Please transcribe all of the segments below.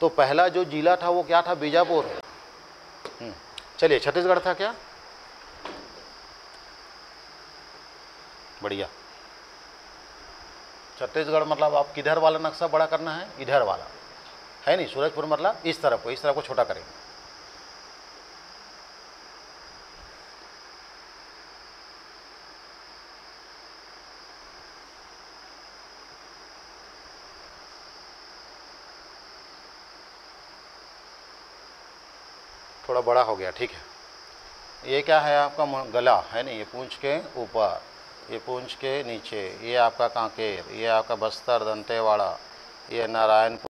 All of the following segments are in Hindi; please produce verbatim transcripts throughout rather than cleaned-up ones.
तो पहला जो जिला था वो क्या था? बीजापुर। चलिए, छत्तीसगढ़ था क्या? बढ़िया। छत्तीसगढ़ मतलब आप किधर वाला नक्शा बड़ा करना है? इधर वाला है नहीं। सूरजपुर मतलब इस तरफ को, इस तरफ को छोटा करेंगे। थोड़ा बड़ा हो गया, ठीक है। ये क्या है आपका? गला है नहीं, ये पूंछ के ऊपर, ये पूंछ के नीचे, ये आपका कांकेर, ये आपका बस्तर दंतेवाड़ा, ये नारायणपुर,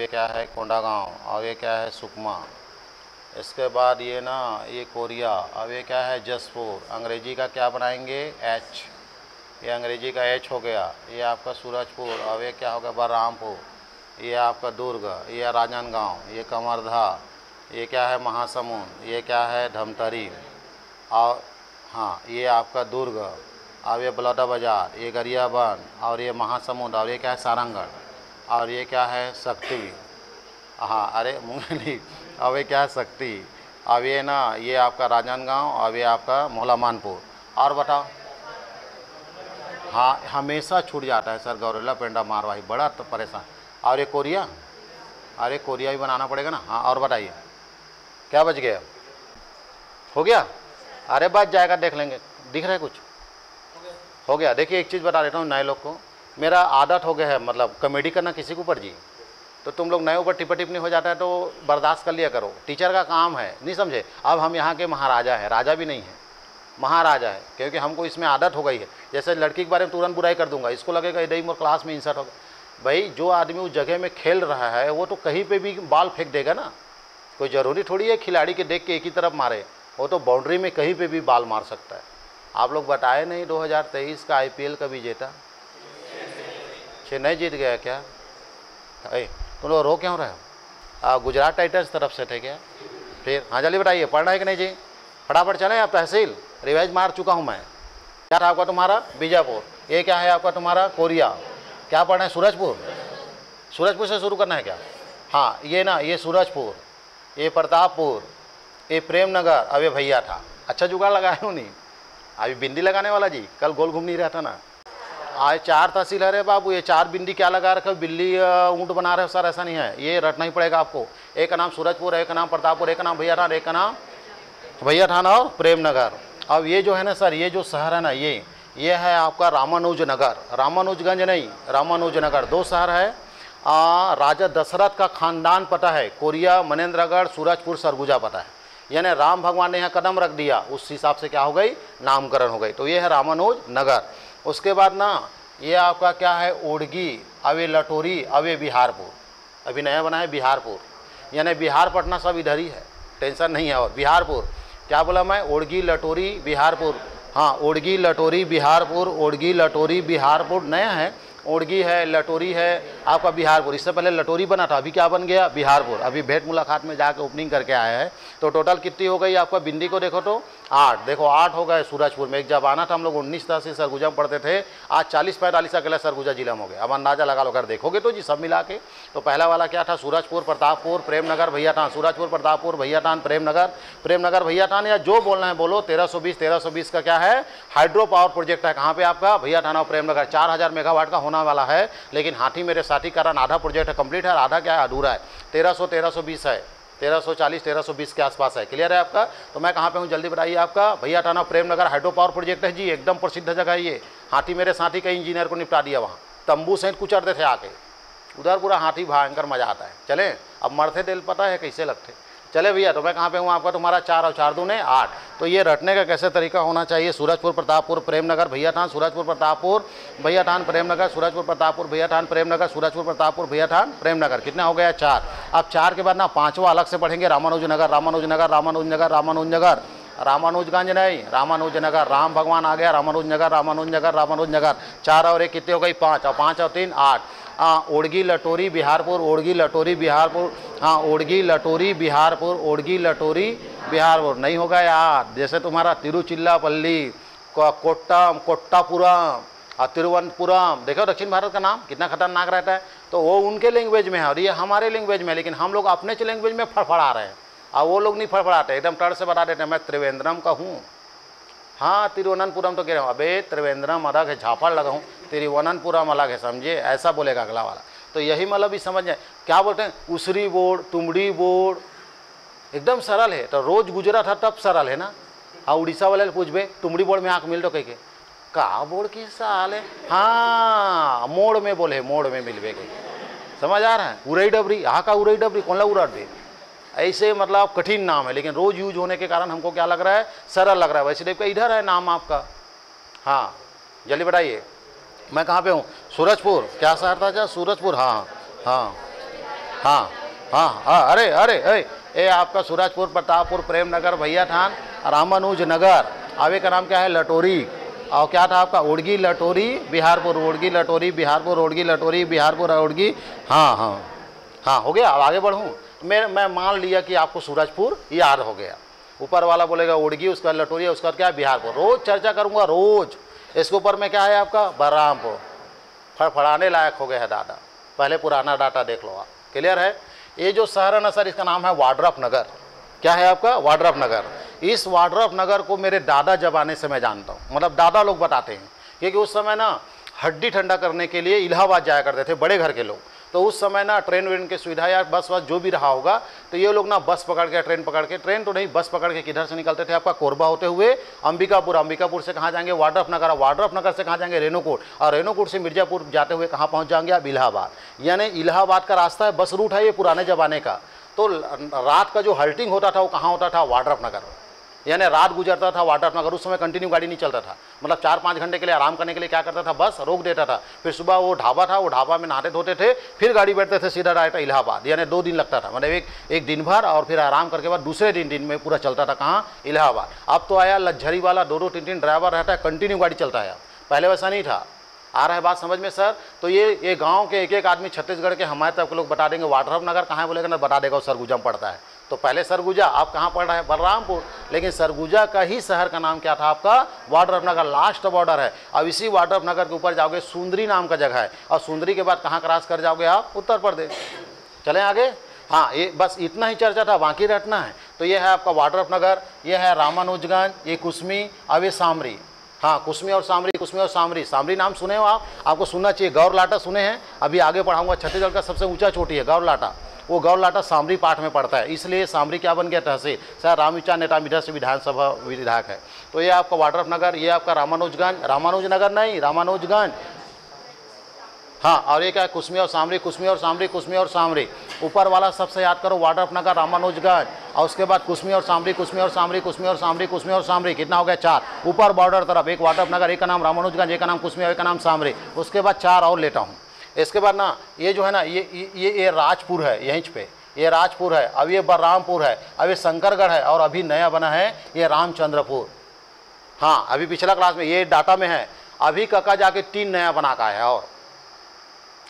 ये क्या है कोंडागांव, और ये क्या है सुकमा। इसके बाद ये ना ये कोरिया, अब ये क्या है जसपुर। अंग्रेजी का क्या बनाएंगे? एच। ये अंग्रेजी का एच हो गया। ये आपका सूरजपुर, अब ये क्या हो गया? बलरामपुर। ये आपका दुर्ग, ये राजनांदगांव, ये कमरधा, ये क्या है महासमुंद, ये क्या है धमतरी, और हाँ ये आपका दुर्ग, और ये बलौदा बाजार, ये गरियाबंद, और ये महासमुंद, और ये क्या है सारंगगढ़, और ये क्या है शक्ति। हाँ अरे मूंगली, अब ये क्या है शक्ति। अब ये ना ये आपका राजनांदगांव, और ये आपका मोहलामानपुर। और बताओ। हाँ हमेशा छूट जाता है सर, गौरेला पेंडा मारवाही बड़ा तो परेशान। और ये कोरिया, अरे कोरिया भी बनाना पड़ेगा ना। हाँ और बताइए क्या बच गया? हो गया? अरे बच जाएगा, देख लेंगे। दिख रहा है कुछ? हो गया। देखिए एक चीज़ बता देता हूँ नए लोग को, मेरा आदत हो गया है मतलब कॉमेडी करना किसी के ऊपर जी, तो तुम लोग नए ऊपर टिपा टिप्पणी हो जाता है तो बर्दाश्त कर लिया करो, टीचर का काम है। नहीं समझे? अब हम यहाँ के महाराजा हैं, राजा भी नहीं है, महाराजा है, क्योंकि हमको इसमें आदत हो गई है। जैसे लड़की के बारे में तुरंत बुराई कर दूंगा, इसको लगेगा इधर ही मोर क्लास में इंसर्ट हो गया। भाई जो आदमी उस जगह में खेल रहा है वो तो कहीं पर भी बाल फेंक देगा ना, कोई ज़रूरी थोड़ी है खिलाड़ी के देख के एक ही तरफ मारे, वो तो बाउंड्री में कहीं पर भी बाल मार सकता है। आप लोग बताए नहीं दो हज़ार तेईस का आईपीएल का विजेता चेन्नई जीत गया क्या? अरे तुम लोग रो क्यों रहे हो? गुजरात टाइटंस तरफ से थे क्या? फिर हाँ जल्दी बताइए, पढ़ रहे है कि नहीं जी? फटाफट चले आप तहसील, रिवाइज मार चुका हूँ मैं। क्या था आपका तुम्हारा? बीजापुर। ये क्या है आपका तुम्हारा? कोरिया। क्या पढ़ना है? सूरजपुर। सूरजपुर से शुरू करना है क्या? हाँ ये ना ये सूरजपुर, ये प्रतापपुर, ये प्रेमनगर। अबे भैया था, अच्छा जुगाड़ लगाया हूँ नहीं अभी बिंदी लगाने वाला जी, कल गोल घूम नहीं रहा था ना। आज चार तहसील है रे बाबू, ये चार बिंदी क्या लगा रखा? बिल्ली ऊँट बना रहे हो सर? ऐसा नहीं है, ये रटना ही पड़ेगा आपको। एक नाम सूरजपुर, एक नाम प्रतापपुर, एक नाम भैया थान, एक नाम भैया थान और प्रेमनगर। अब ये जो है ना सर, ये जो शहर है ना ये ये है आपका रामानुजनगर, रामानुजगंज नहीं रामानुजनगर। दो शहर है, आ, राजा दशरथ का खानदान पता है, कोरिया मनेन्द्रगढ़, सूरजपुर सरगुजा पता है, यानी राम भगवान ने यहाँ कदम रख दिया, उस हिसाब से क्या हो गई? नामकरण हो गई। तो ये है रामानुज नगर। उसके बाद ना ये आपका क्या है? ओढ़गी, अवे लटोरी, अवे बिहारपुर। अभी नया बना है बिहारपुर, यानी बिहार पटना सब इधर ही है, टेंशन नहीं है। और बिहारपुर क्या बोला मैं? ओढ़गी लटोरी बिहारपुर। हाँ ओढ़गी लटोरी बिहारपुर, ओढ़गी लटोरी बिहारपुर नया है। ओढ़गी है, लटोरी है, आपका बिहारपुर। इससे पहले लटोरी बना था, अभी क्या बन गया? बिहारपुर। अभी भेंट मुलाकात में जाके ओपनिंग करके आया है। तो टोटल कितनी हो गई आपका? बिंदी को देखो तो आठ, देखो आठ हो गए सूरजपुर में। एक जब आना था हम लोग उन्नीस तहसील सरगुजा में पढ़ते थे, आज चालीस पैंतालीस अकेला सरगुजा जिला में हो गया। अब अंदाजा लगा लो, अगर देखोगे तो जी सब मिला के। तो पहला वाला क्या था? सूरजपुर प्रतापपुर प्रेमनगर भैयाटान, सूरजपुर प्रतापपुर भैयाटान प्रेमनगर, प्रेमनगर भैयाटान, या जो बोलना है बोलो। तेरह सौ बीस तेरह सौ बीस का क्या है? हाइड्रो पावर प्रोजेक्ट है। कहाँ पर आपका? भैयाटान और प्रेमनगर। चार हज़ार मेगावाट का होना वाला है, लेकिन हाथी मेरे साथी कारण आधा प्रोजेक्ट कंप्लीट है, आधा क्या है? अधूरा है। तेरह सौ तेरह सौ बीस है, तेरह सौ चालीस तेरह सौ बीस के आसपास है। क्लियर है आपका? तो मैं कहाँ पे हूँ जल्दी बताइए। आपका भैया टाना प्रेमनगर हाइड्रो पावर प्रोजेक्ट है जी, एकदम प्रसिद्ध जगह है ये। हाथी मेरे साथी का इंजीनियर को निपटा दिया, वहाँ तंबू सहित कुचरते थे आके, उधर पूरा हाथी, भयंकर मजा आता है। चले अब मरते दिल पता है कैसे लगते। चले भैया, तो मैं कहाँ पे हूँ आपका? तुम्हारा चार और चार दूने आठ। तो ये रटने का कैसे तरीका होना चाहिए? सूरजपुर प्रतापपुर प्रेमनगर भैया थान, सूरजपुर प्रतापपुर भैया थान प्रेमनगर, सूरजपुर प्रतापपुर भैया थान प्रेमनगर, सूरजपुर प्रतापपुर भैया थान प्रेमनगर। कितना हो गया? चार। अब चार के बाद ना पाँचवा अलग से पढ़ेंगे, रामानुजनगर रामानुजनगर रामानुजनगर रामानुजनगर, रामानुजगंज नहीं रामानुजनगर, राम भगवान आ गया, रामानुजनगर रामानुजनगर रामानुजनगर। चार और एक कितने हो गई? पाँच। और पाँच और तीन आठ। हाँ ओढ़गी लटोरी बिहारपुर, ओढ़गी लटोरी बिहारपुर, हाँ ओढ़गी लटोरी बिहारपुर, ओढ़गी लटोरी बिहारपुर नहीं होगा यार। जैसे तुम्हारा तिरुचिल्लापल्ली, कोट्टम, कोट्टापुरम, और तिरुवनंतपुरम, देखो दक्षिण भारत का नाम कितना खतरनाक रहता है। तो वो उनके लैंग्वेज में है और ये हमारे लैंग्वेज में है, लेकिन हम लोग अपने लैंग्वेज में फड़फड़ा रहे हैं और वो लोग नहीं फड़फड़ाते, एकदम टड़ से बता देते हैं मैं त्रिवेंद्रम का हूँ। हाँ तिरुवनंतपुरम तो कह रहा हूँ, अबे त्रिवेंद्रम अलग है, झापड़ लगा हूँ, तिरुवनंतपुरम अलग है, समझे, ऐसा बोलेगा अगला वाला। तो यही मतलब भी समझ जाए क्या बोलते हैं, उसरी बोर्ड, तुमड़ी बोर्ड, एकदम सरल है। तो रोज़ गुजरात था तब सरल है ना, और उड़ीसा वाले पूछबे तुमड़ी बोर्ड में आँख मिल दो कह के का बोर्ड की साल है, हाँ मोड़ में बोले, मोड़ में मिलवे गई, समझ आ रहा है। उरई डबरी, हाँ का उरई डबरी, कौन ला उरा डबरी, ऐसे मतलब कठिन नाम है लेकिन रोज़ यूज होने के कारण हमको क्या लग रहा है, सरल लग रहा है। वैसे का इधर है नाम आपका, हाँ जल्दी बताइए मैं कहाँ पे हूँ, सूरजपुर, क्या शहर था क्या, सूरजपुर, हाँ हाँ हाँ हाँ हाँ अरे अरे अरे ए आपका सूरजपुर, प्रतापपुर, प्रेमनगर, भैया थान, रामानुजनगर, आवे का नाम क्या है लटोरी, और क्या था आपका ओढ़गी लटोरी बिहारपुर, ओढ़गी लटोरी बिहारपुर, ओढ़गी लटोरी बिहारपुर, ओढ़गी, हाँ हाँ हाँ हो गया। अब आगे बढ़ूँ, मैं मैं मान लिया कि आपको सूरजपुर याद हो गया, ऊपर वाला बोलेगा ओढ़गी, उसके बाद लटोरी, उसके बाद क्या है बिहारपुर, रोज़ चर्चा करूँगा रोज़ इसके ऊपर में। क्या है आपका बलरामपुर, फड़फड़ाने लायक हो गया है दादा, पहले पुराना डाटा देख लो आप, क्लियर है। ये जो शहर है ना सर, इसका नाम है वाड्रफनगर, क्या है आपका वाड्रफनगर। इस वाड्रफनगर को मेरे दादा जमाने से मैं जानता हूँ, मतलब दादा लोग बताते हैं, क्योंकि उस समय ना हड्डी ठंडा करने के लिए इलाहाबाद जाया करते थे बड़े घर के लोग। तो उस समय ना ट्रेन व्रेन की सुविधा या बस वस जो भी रहा होगा, तो ये लोग ना बस पकड़ के, ट्रेन पकड़ के, ट्रेन तो नहीं बस पकड़ के किधर से निकलते थे आपका कोरबा होते हुए अंबिकापुर, अंबिकापुर से कहाँ जाएंगे वाड्रफनगर, वाड्रफनगर से कहाँ जाएंगे रेणुकूट, और रेणुकूट से मिर्जापुर जाते हुए कहाँ पहुँच जाएंगे आप इलाहाबाद। यानी इलाहाबाद का रास्ता है, बस रूट है ये पुराने ज़माने का। तो रात का जो हल्टिंग होता था वो कहाँ होता था, वाड्रफनगर, यानी रात गुजरता था वाड्रफनगर। उस समय कंटिन्यू गाड़ी नहीं चलता था, मतलब चार पाँच घंटे के लिए आराम करने के लिए क्या करता था, बस रोक देता था, फिर सुबह वो ढाबा था, वो ढाबा में नहाते धोते थे, फिर गाड़ी बैठते थे सीधा डायरेक्ट इलाहाबाद। यानी दो दिन लगता था, मतलब एक एक दिन भर और फिर आराम करके बाद दूसरे दिन दिन में पूरा चलता था कहाँ, इलाहाबाद। अब तो आया लग्जरी वाला, दो दो तीन तीन ड्राइवर रहता है, कंटिन्यू गाड़ी चलता है, पहले वैसा नहीं था। आ रहा है बात समझ में सर। तो ये ये गाँव के एक एक आदमी छत्तीसगढ़ के हमारे तरफ के लोग बता देंगे वाड्रफनगर कहाँ है, बोलेगा ना बता देगा वो सरगुजा में पड़ता है। तो पहले सरगुजा, आप कहाँ पड़ रहे हैं बलरामपुर, लेकिन सरगुजा का ही शहर का नाम क्या था आपका वाड्रफनगर, लास्ट बॉर्डर है। अब इसी वाड्रफनगर के ऊपर जाओगे सुंदरी नाम का जगह है, और सुंदरी के बाद कहाँ क्रॉस कर जाओगे आप, उत्तर प्रदेश। चलें आगे, हाँ ये बस इतना ही चर्चा था, बाकी रटना है। तो ये है आपका वाड्रफनगर, ये है रामानुजगंज, ये कुसमी, अब ये सामरी, हाँ कुसमी और सामरी, कुसमी और सामरी, सामरी नाम सुने हो आप, आपको सुनना चाहिए, गौर लाटा सुने हैं, अभी आगे पढ़ाऊँगा। छत्तीसगढ़ का सबसे ऊँचा चोटी है गौर लाटा, वो गौर लाटा सामरी पाठ में पड़ता है, इसलिए सामरी क्या बन गया तहसील, सर रामविचार नेता इधर से विधानसभा विधायक है। तो ये आपका वाड्रफनगर, ये आपका रामानुजगंज, रामानुजनगर नहीं रामानुजगंज, हाँ, और ये क्या है कुसमी और सामरी, कुसमी और सामरी, कुसमी और सामरी, ऊपर वाला सबसे याद करो वाड्रफनगर, रामानुजगंज, और उसके बाद कुसमी और सामरी, कुसमी और सामरी, कुसमी और सामरी, कुसमी और सामरी, कितना हो गया चार। ऊपर बॉर्डर तरफ एक वाड्रफनगर, एक का नाम रामानुजगंज, एक का नाम कुसमी, एक का नाम सामरी, उसके बाद चार और लेता हूँ। इसके बाद ना ये जो है ना ये ये ये राजपुर है, यहीं पे ये राजपुर है, अब ये बलरामपुर है, अब ये शंकरगढ़ है, और अभी नया बना है ये रामचंद्रपुर। हाँ अभी पिछला क्लास में ये डाटा में है, अभी कका जाके तीन नया बना का है और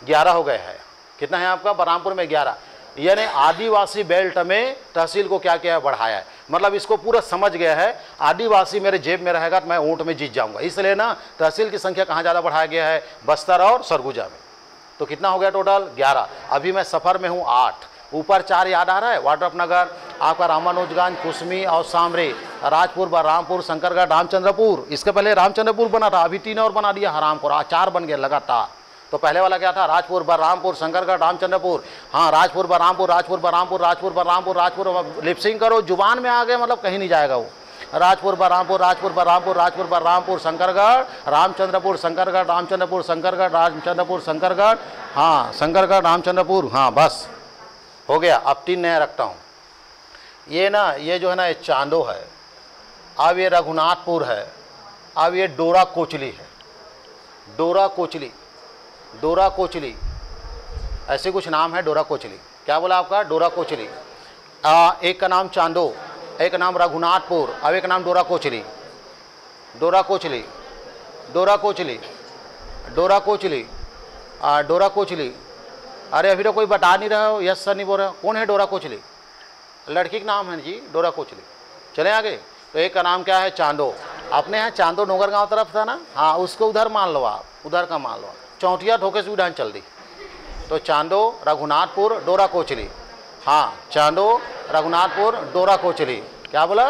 ग्यारह हो गए हैं। कितना है आपका बलरामपुर में ग्यारह, यानी आदिवासी बेल्ट में तहसील को क्या किया है, बढ़ाया है। मतलब इसको पूरा समझ गया है, आदिवासी मेरे जेब में रहेगा तो मैं ऊँट में जीत जाऊँगा, इसलिए ना तहसील की संख्या कहाँ ज़्यादा बढ़ाया गया है, बस्तर और सरगुजा में। तो कितना हो गया टोटल ग्यारह, अभी मैं सफ़र में हूँ आठ, ऊपर चार याद आ रहा है वाड्रफनगर, आपका रामानुजगंज, कुसमी और सामरी, राजपुर, बलरामपुर, शंकरगढ़, रामचंद्रपुर। इसके पहले रामचंद्रपुर बना था, अभी तीन और बना दिया हरामपुर, आ चार बन गया लगातार। तो पहले वाला क्या था, राजपुर, बलरामपुर, शंकरगढ़, रामचंद्रपुर, हाँ राजपुर, बलरामपुर, राजपुर, बलरामपुर, राजपुर, बलरामपुर, राजपुर, लिपसिंग करो जुबान में आ गया, मतलब कहीं नहीं जाएगा वो, राजपुर, बलरामपुर, राजपुर, बलरामपुर, राजपुर, बलरामपुर, शंकरगढ़, रामचंद्रपुर, शंकरगढ़, रामचंद्रपुर, शंकरगढ़, रामचंद्रपुर, शंकरगढ़, हाँ शंकरगढ़, रामचंद्रपुर, हाँ बस हो गया। अब तीन नया रखता हूँ, ये ना ये जो है ना ये चांदो है, अब ये रघुनाथपुर है, अब ये डोरा कोचली है, डोरा कोचली, डोरा कोचली ऐसे कुछ नाम है, डोरा कोचली, क्या बोला आपका डोरा कोचली, आ, एक का नाम चांदो, एक नाम रघुनाथपुर, अब एक नाम डोरा कोचली, डोरा कोचली, डोरा कोचली, डोरा कोचली, डोरा कोचली, अरे अभी तो कोई बता नहीं रहा हो, यस सर नहीं बोल रहा, कौन है डोरा कोचली, लड़की का नाम है जी डोरा कोचली। चले आगे, तो एक का नाम क्या है चांदो, अपने यहाँ चांदो नोगर गांव तरफ था ना, हाँ उसको उधर मान लो आप, उधर का माल चौंटिया ठोके से उड़ान चल दी तो चांदो रघुनाथपुर डोरा कोचली। हाँ चांदो रघुनाथपुर डोरा कोचली, क्या बोला?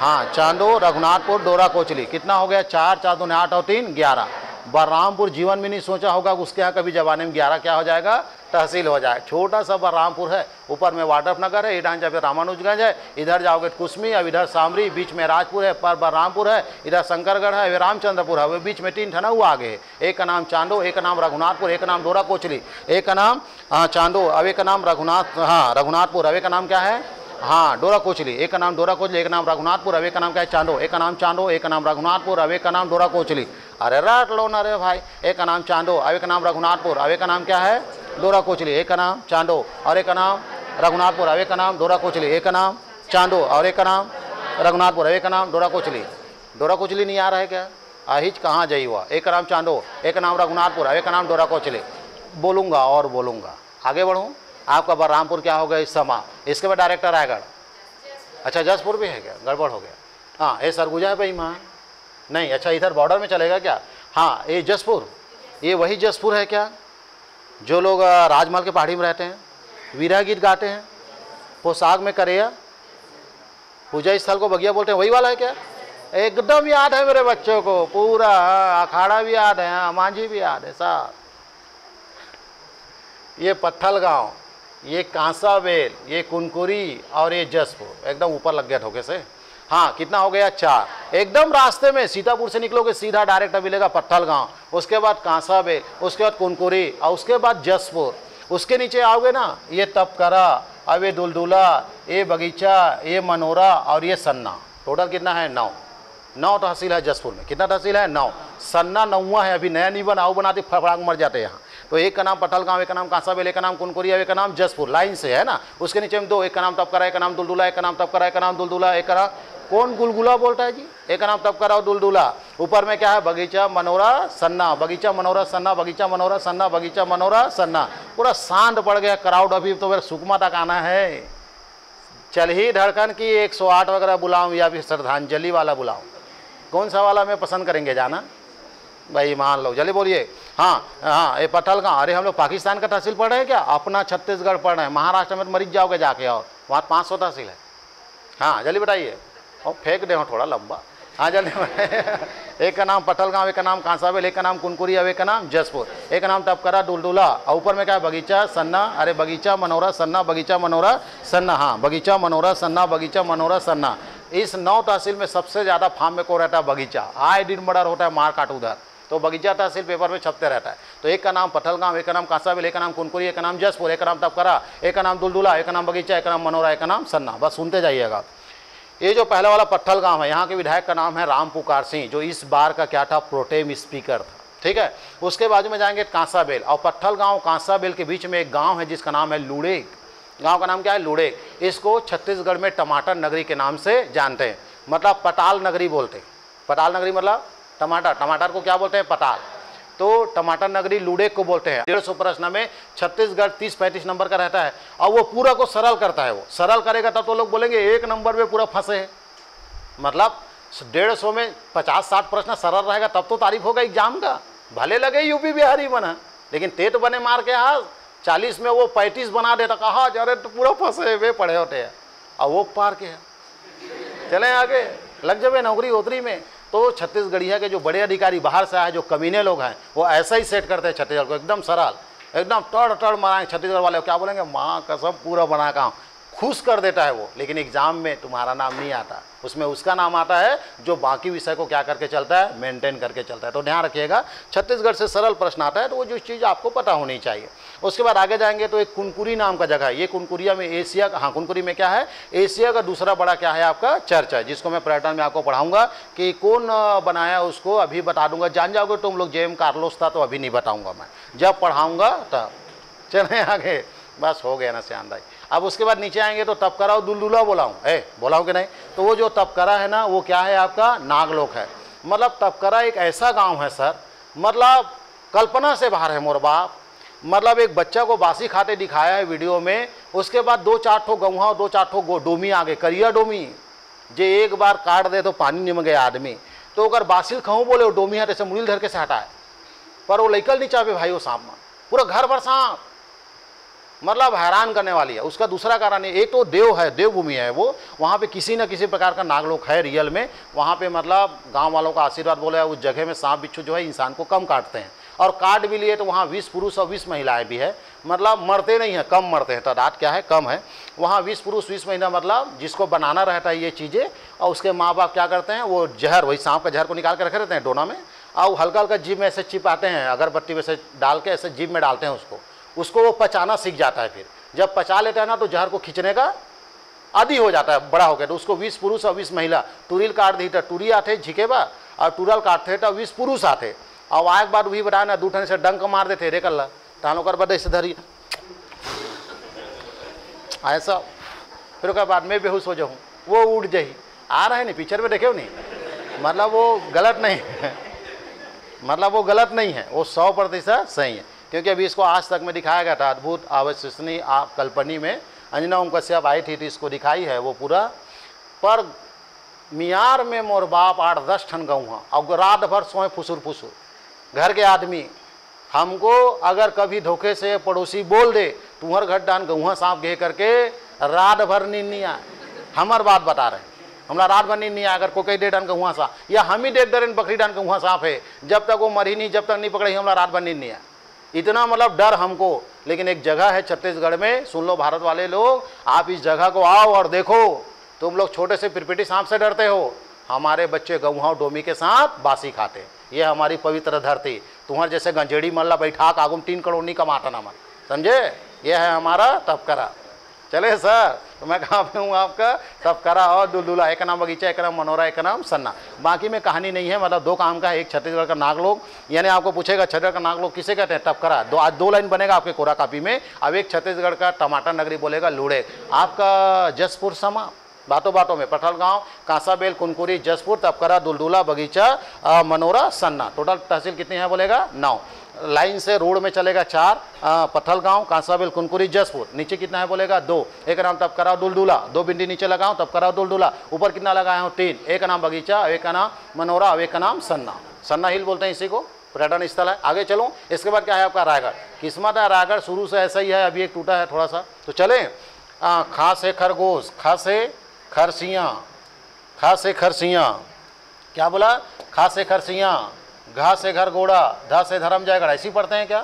हाँ चांदो रघुनाथपुर डोरा कोचली। कितना हो गया? चार चार दो आठ और तीन ग्यारह। बलरामपुर जीवन में नहीं सोचा होगा उसके यहाँ कभी जमाने में ग्यारह क्या हो जाएगा तहसील हो जाए। छोटा सा बलरामपुर है, ऊपर में वाड्रफनगर है, इधर जाकर रामानुजगंज है, इधर जाओगे कुसमी, अब इधर सामरी, बीच में राजपुर है, पर बलरामपुर है, इधर शंकरगढ़ है, वे रामचंद्रपुर है, वे बीच में तीन ठना हुआ आगे है। एक का नाम चांदो, एक का नाम रघुनाथपुर, एक का नाम डोरा कोचली, एक का नाम चांदो, अब एक का नाम रघुनाथ हाँ रघुनाथपुर, अब एक का नाम क्या है हाँ डोरा कोचली। एक का नाम डोरा कोचली, एक नाम रघुनाथपुर, अब एक का नाम क्या है चांदो, एक का नाम चांदो, एक नाम रघुनाथपुर, अब एक का नाम डोरा कोचली। अरे राट लो ना रे भाई, एक का नाम चांदो, अब एक नाम रघुनाथपुर, अब एक का नाम क्या है डोरा कोचली, एक का नाम चांदो और एक का नाम रघुनाथपुर, अब एक का नाम डोरा कोचली, एक का नाम चांदो और एक का नाम रघुनाथपुर, अब एक का नाम डोरा कोचली। डोरा कोचली नहीं आ रहा है क्या? आहिज कहाँ जाई हुआ? एक का नाम चांदो, एक नाम रघुनाथपुर, अब एक का नाम डोरा कोचली। बोलूँगा और बोलूँगा, आगे बढ़ूँ। आपका बलरामपुर क्या हो गया इस समा, इसके बाद डायरेक्टर रायगढ़। अच्छा जसपुर भी है क्या? गड़बड़ हो गया। हाँ ये सरगुजा है भाई माँ नहीं, अच्छा इधर बॉर्डर में चलेगा क्या? हाँ ये जसपुर, ये वही जसपुर है क्या जो लोग राजमहल के पहाड़ी में रहते हैं, वीरा गीत गाते हैं, पोशाक में करेया, पूजा स्थल को बगिया बोलते हैं, वही वाला है क्या? एकदम याद है मेरे बच्चों को पूरा, अखाड़ा भी याद है, मांझी भी याद है साहब। ये पत्थलगाँव, ये कांसाबेल, ये कुनकुरी और ये जसपुर, एकदम ऊपर लग गया ठोके से। हाँ कितना हो गया? चार। एकदम रास्ते में सीतापुर से निकलोगे सीधा डायरेक्ट मिलेगा पत्थलगाँव, उसके बाद कांसाबेल, उसके बाद कुनकुरी और उसके बाद जसपुर। उसके नीचे आओगे ना ये तपकरा, अब ये दुलदुला, ये बगीचा, ये मनोरा और ये सन्ना। टोटल कितना है? नौ। नौ तहसील है जसपुर में। कितना तहसील है? नौ। सन्ना नौवा है, अभी नया नहीं बना, वो बनाते फड़फड़ाक मर जाते हैं यहाँ। तो एक का नाम पत्थलगाँव, एक का नाम कांसाबेल, एक का नाम कुनकुरिया, एक का नाम जसपुर, लाइन से है ना। उसके नीचे में दो, एक का नाम तपकरा, एक का नाम दुलदुला, एक का नाम तपकरा, एक का नाम दुलदुला, एक का कौन गुलगुला बोलता है जी, एक का नाम तपकरा और दुलदुला। ऊपर में क्या है? बगीचा मनोरा सन्ना, बगीचा मनोरा सन्ना, बगीचा मनोरा सन्ना, बगीचा मनोरा सन्ना। पूरा सांड पड़ गया क्राउड। अभी तो मेरा सुकमा तक आना है। चल ही धड़कन की एक सौ आठ वगैरह बुलाऊँ या फिर श्रद्धांजलि वाला बुलाऊँ, कौन सा वाला मैं पसंद करेंगे जाना भाई? मान लो जल्दी बोलिए। हाँ हाँ ये पत्थलगाँव। अरे हम लोग पाकिस्तान का तहसील पढ़ रहे हैं क्या? अपना छत्तीसगढ़ पढ़ रहे हैं। महाराष्ट्र में तो मरीज जाओगे जाके, और वहाँ पाँच सौ तहसील है। हाँ जल्दी बताइए, और फेंक दे हो थोड़ा लंबा। हाँ जल्दी। एक का नाम पत्थलगाँव, एक का नाम कांसाबेल, एक का नाम कुनकुरी, एक का नाम जसपुर, एक का नाम तपकरा दुलदुला। और ऊपर में क्या है? बगीचा सन्ना, अरे बगीचा मनोरा सन्ना, बगीचा मनोरा सन्ना। हाँ बगीचा मनोरा सन्ना, बगीचा मनोरा सन्ना। इस नौ तहसील में सबसे ज़्यादा फार्म में को रहता है बगीचा। आई डिड मर्डर होता है मारकाट उधर, तो बगीचा तहसील पेपर में छपते रहता है। तो एक का नाम पत्थलगाँव, एक का नाम कांसाबेल, एक का नाम कुनकुरी, एक का नाम जसपुर, एक का नाम तपकरा, एक का नाम दुलदुला, एक का नाम बगीचा, एक का नाम मनोरा, एक का नाम सन्ना। बस सुनते जाइएगा। ये जो पहला वाला पत्थलगाँव है, यहाँ के विधायक का नाम है राम पुकार सिंह, जो इस बार का क्या था? प्रोटेम स्पीकर था। ठीक है। उसके बाजू में जाएंगे कांसाबेल, और पत्थलगाँव कांसाबेल के बीच में एक गांव है जिसका नाम है लुड़ेक। गांव का नाम क्या है? लुड़ेक। इसको छत्तीसगढ़ में टमाटर नगरी के नाम से जानते हैं, मतलब पताल नगरी बोलते हैं। पताल नगरी मतलब टमाटर, टमाटर को क्या बोलते हैं? पताल। तो टमाटर नगरी लुड़ेक को बोलते हैं। डेढ़ सौ प्रश्न में छत्तीसगढ़ तीस पैंतीस नंबर का रहता है, और वो पूरा को सरल करता है। वो सरल करेगा तब तो लोग बोलेंगे एक नंबर में पूरा फंसे हैं। मतलब डेढ़ सौ में पचास साठ प्रश्न सरल रहेगा तब तो तारीफ होगा एग्जाम का। भले लगे यूपी बिहार ही बना, लेकिन तेत बने मार के हाँ चालीस में वो पैंतीस बना देता, कहा अरे तो पूरा फंसे वे पढ़े होते हैं, और वो पार के हैं। चलें आगे, लग जाए नौकरी वोकरी में। तो छत्तीसगढ़िया के जो बड़े अधिकारी बाहर से आए, जो कमीने लोग हैं, वो ऐसा ही सेट करते हैं छत्तीसगढ़ को। एकदम सरल, एकदम टड़ टड़ मनाएंगे छत्तीसगढ़ वाले, क्या बोलेंगे? माँ कसम पूरा बना का खुश कर देता है वो, लेकिन एग्जाम में तुम्हारा नाम नहीं आता, उसमें उसका नाम आता है जो बाकी विषय को क्या करके चलता है? मेंटेन करके चलता है। तो ध्यान रखिएगा, छत्तीसगढ़ से सरल प्रश्न आता है, तो वो जो चीज़ आपको पता होनी चाहिए। उसके बाद आगे जाएंगे तो एक कुनकुरी नाम का जगह है। ये कुनकुरिया में एशिया का, हाँ कुनकुरी में क्या है? एशिया का दूसरा बड़ा क्या है आपका? चर्च है, जिसको मैं पर्यटन में आपको पढ़ाऊँगा कि कौन बनाया, उसको अभी बता दूंगा। जान जाओगे तुम लोग जेएम कार्लोस था, तो अभी नहीं बताऊँगा मैं, जब पढ़ाऊँगा तब। चले आगे, बस हो गया ना श्याम भाई। अब उसके बाद नीचे आएंगे तो तपकरा और दुलदुला बोलाऊँ, ए बोलाऊँ कि नहीं? तो वो जो तपकरा है ना, वो क्या है आपका? नागलोक है। मतलब तपकरा एक ऐसा गांव है सर, मतलब कल्पना से बाहर है मोर बाप। मतलब एक बच्चा को बासी खाते दिखाया है वीडियो में, उसके बाद दो चार ठो गौहा और दो चार ठो डोमी आगे करिया डोमी, जे एक बार काट दे तो पानी निम गया आदमी, तो अगर बासिल खाऊँ बोले वो डोमी है, जैसे मुड़िल धर के से हटाए पर वो लैकल नहीं चाहे भाई, वो सांप में पूरा घर भर सांप, मतलब हैरान करने वाली है। उसका दूसरा कारण है, एक तो देव है, देवभूमि है वो, वहाँ पे किसी न किसी प्रकार का नागलोक है रियल में। वहाँ पे मतलब गांव वालों का आशीर्वाद बोला है, उस जगह में सांप बिच्छू जो है इंसान को कम काटते हैं, और काट भी लिए तो वहाँ बीस पुरुष और बीस महिलाएं भी है, मतलब मरते नहीं हैं, कम मरते हैं, तादाद क्या है कम है। वहाँ बीस पुरुष बीस महीना मतलब जिसको बनाना रहता है ये चीज़ें, और उसके माँ बाप क्या करते हैं, वो जहर वही सांप का जहर को निकाल के रखे रहते हैं डोना में, और हल्का हल्का जीभ में ऐसे चिपाते हैं, अगरबत्ती वैसे डाल के ऐसे जीभ में डालते हैं उसको, उसको वो पचाना सीख जाता है। फिर जब पचा लेता है ना तो जहर को खींचने का आदि हो जाता है बड़ा हो गया। तो उसको बीस पुरुष और बीस महिला टूरिल काट दी, तो टूरी आते झिकेबा और टूरल काटते तो बीस पुरुष आते, और आए के बाद वही बताया ना दूठन से डंक मार देते रे कल्ला तहन ओकर बाद ऐसे धरी ऐसा, फिर उसके बाद में बेहोश हो जाऊँ, वो उठ जाही आ रहे नहीं पिक्चर में देखे नहीं, मतलब वो गलत नहीं है, मतलब वो गलत नहीं है, वो सौ प्रतिशत सही है, क्योंकि अभी इसको आज तक में दिखाया गया था। अद्भुत अविश्वसनीय आप कल्पनी में अंजना ओम कश्यप आई थी तो इसको दिखाई है वो पूरा। पर मियार में मोर बाप आठ दस ठन गाँव है, और रात भर सोए फुसुर फुसुर घर के आदमी, हमको अगर कभी धोखे से पड़ोसी बोल दे तुम्हार घर डान गौहा सांप घे करके रात भर नींद नहीं आए, हमार बात बता रहे हमारा रात भर नींद नहीं आए, अगर कोई कही दे डान गौहा सांप या हम ही देख दे रहे बकरी डान गौहा सांप है, जब तक वो मरी नहीं जब तक नहीं पकड़े हमारा रात भर नींद नहीं आए, इतना मतलब डर हमको। लेकिन एक जगह है छत्तीसगढ़ में, सुन लो भारत वाले लोग, आप इस जगह को आओ और देखो, तुम लोग छोटे से पिरपिटी सांप से डरते हो, हमारे बच्चे गौहा डोमी के साथ बासी खाते, ये हमारी पवित्र धरती, तुम्हार जैसे गंजेड़ी मल्ला बैठा के आगू में तीन करोड़ नहीं कमाता ना मन, समझे, ये है हमारा तपकरा। चले सर तो मैं कहाँ पे हूँ आपका तपकरा और दुलदुला, एक नाम बगीचा, एक नाम मनोरा, एक नाम सन्ना। बाकी में कहानी नहीं है, मतलब दो काम का है, एक छत्तीसगढ़ का नागलोक, यानी आपको पूछेगा छत्तीसगढ़ का नागलोक किसे कहते हैं तपकरा, दो आज दो लाइन बनेगा आपके कोरा कापी में। अब एक छत्तीसगढ़ का टमाटर नगरी बोलेगा लूड़े, आपका जसपुर समा, बातों बातों में पत्थलगाँव, कांसाबेल, कुनकुरी, जसपुर, तपकरा, दुलदुला, बगीचा, मनोरा, सन्ना, टोटल तहसील कितनी है बोलेगा नौ। लाइन से रोड में चलेगा चार, पत्थलगाँव, कांसाबेल, कुनकुरी, जसपुर, नीचे कितना है बोलेगा दो, एक नाम तपकरा दुलदुला, दो बिंदी नीचे लगाऊँ तपकरा दुलदुला, ऊपर कितना लगाया हूँ तीन, एक नाम बगीचा, एक नाम मनोरा, एक नाम सन्ना, सन्ना हिल बोलते हैं इसी को, पर्यटन स्थल है। आगे चलो, इसके बाद क्या है आपका रायगढ़, किस्मत है रायगढ़ शुरू से ऐसा ही है, अभी एक टूटा है थोड़ा सा, तो चलें। खास है खरगोश, खास है खरसिया, खा से खरसिया, क्या बोला खा से खरसिया, घा से घर घोड़ा, धा से धरमजयगढ़, ऐसी पढ़ते हैं क्या,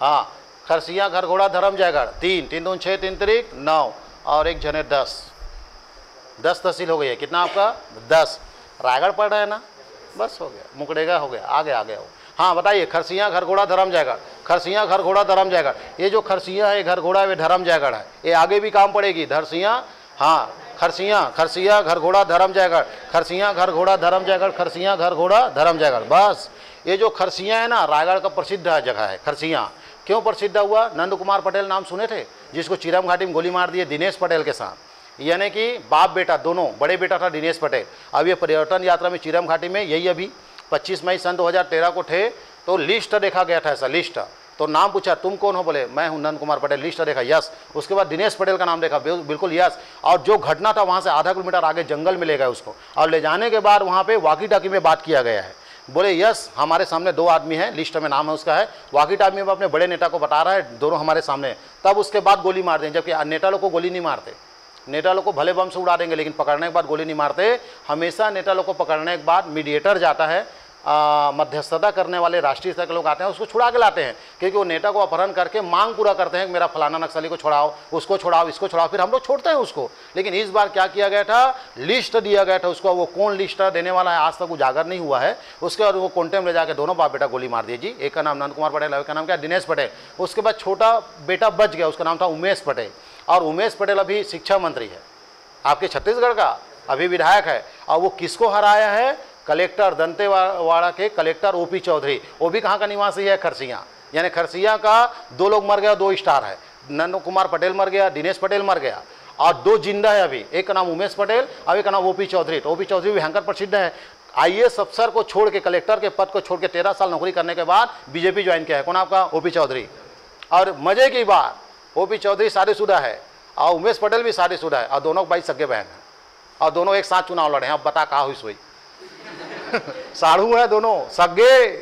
हाँ, खरसिया घर घोड़ा धरमजयगढ़, तीन तीन दून छः, तीन तरीक नौ, और एक जने दस, दस तहसील हो गई है, कितना आपका दस, रायगढ़ पढ़ रहे हैं ना, बस हो गया मुकड़ेगा हो गया, आगे आगे हो, हाँ बताइए। खरसिया घर घोड़ा धरमजयगढ़, खरसिया घर घोड़ा धरमजयगढ़, ये जो खरसिया है घर घोड़ा है वे धरमजयगढ़ है, ये आगे भी काम पड़ेगी धरसिया, हाँ खरसिया, खरसिया घर घोड़ा धरमजयगढ़, खरसिया घर घोड़ा धरमजयगढ़, खरसिया घर घोड़ा धरमजयगढ़, बस। ये जो खरसिया है ना रायगढ़ का प्रसिद्ध जगह है, खरसिया क्यों प्रसिद्ध हुआ, नंद कुमार पटेल नाम सुने थे जिसको चीरम घाटी में गोली मार दिए दिनेश पटेल के साथ, यानी कि बाप बेटा दोनों, बड़े बेटा था दिनेश पटेल। अब ये पर्यटन यात्रा में चीरम घाटी में यही अभी पच्चीस मई सन दो हज़ार तेरह को थे, तो लिस्ट देखा गया था ऐसा लिस्ट, तो नाम पूछा तुम कौन हो, बोले मैं हूं नंद कुमार पटेल, लिस्ट देखा यस, उसके बाद दिनेश पटेल का नाम देखा बिल्कुल यस, और जो घटना था वहां से आधा किलोमीटर आगे जंगल में ले गए उसको, और ले जाने के बाद वहां पे वाकी टाकी में बात किया गया है, बोले यस हमारे सामने दो आदमी हैं, लिस्ट में नाम है उसका है, वाकी टाकी में अपने बड़े नेता को बता रहा है दोनों हमारे सामने, तब उसके बाद गोली मार दें, जबकि नेता लोग को गोली नहीं मारते, नेता लोग को भले बम से उड़ा देंगे लेकिन पकड़ने के बाद गोली नहीं मारते, हमेशा नेता लोग को पकड़ने के बाद मीडिएटर जाता है, मध्यस्थता करने वाले राष्ट्रीय स्तर के लोग आते हैं उसको छुड़ा के लाते हैं, क्योंकि वो नेता को अपहरण करके मांग पूरा करते हैं कि मेरा फलाना नक्सली को छुड़ाओ, उसको छुड़ाओ, इसको छुड़ाओ, फिर हम लोग छोड़ते हैं उसको। लेकिन इस बार क्या किया गया था, लिस्ट दिया गया था उसको, वो कौन लिस्ट देने वाला है आज तक उजागर नहीं हुआ है, उसके बाद वो कॉन्टेम ले जाकर दोनों बाप बेटा गोली मार दिए जी, एक का नाम नंद कुमार पटेल, एक का नाम क्या दिनेश पटेल, उसके बाद छोटा बेटा बच गया उसका नाम था उमेश पटेल, और उमेश पटेल अभी शिक्षा मंत्री है आपके छत्तीसगढ़ का, अभी विधायक है, और वो किसको हराया है, कलेक्टर दंतेवाड़ा के कलेक्टर ओपी चौधरी, वो भी कहाँ का निवासी है खरसिया, यानी खरसिया का दो लोग मर गया दो स्टार है, नंद कुमार पटेल मर गया, दिनेश पटेल मर गया, और दो जिंदा है अभी, एक का नाम उमेश पटेल और एक का नाम ओपी चौधरी, तो ओपी चौधरी भी भयंकर प्रसिद्ध है, आईएएस अफसर को छोड़ के कलेक्टर के पद को छोड़ के तेरह साल नौकरी करने के बाद बीजेपी ज्वाइन किया है, कौन आपका ओपी चौधरी, और मजे की बात ओपी चौधरी शादीशुदा है और उमेश पटेल भी शादीशुदा है, और दोनों भाई सगे बहन हैं, और दोनों एक साथ चुनाव लड़े हैं, अब बता कहा हुई सोई साढ़ू है दोनों सगे,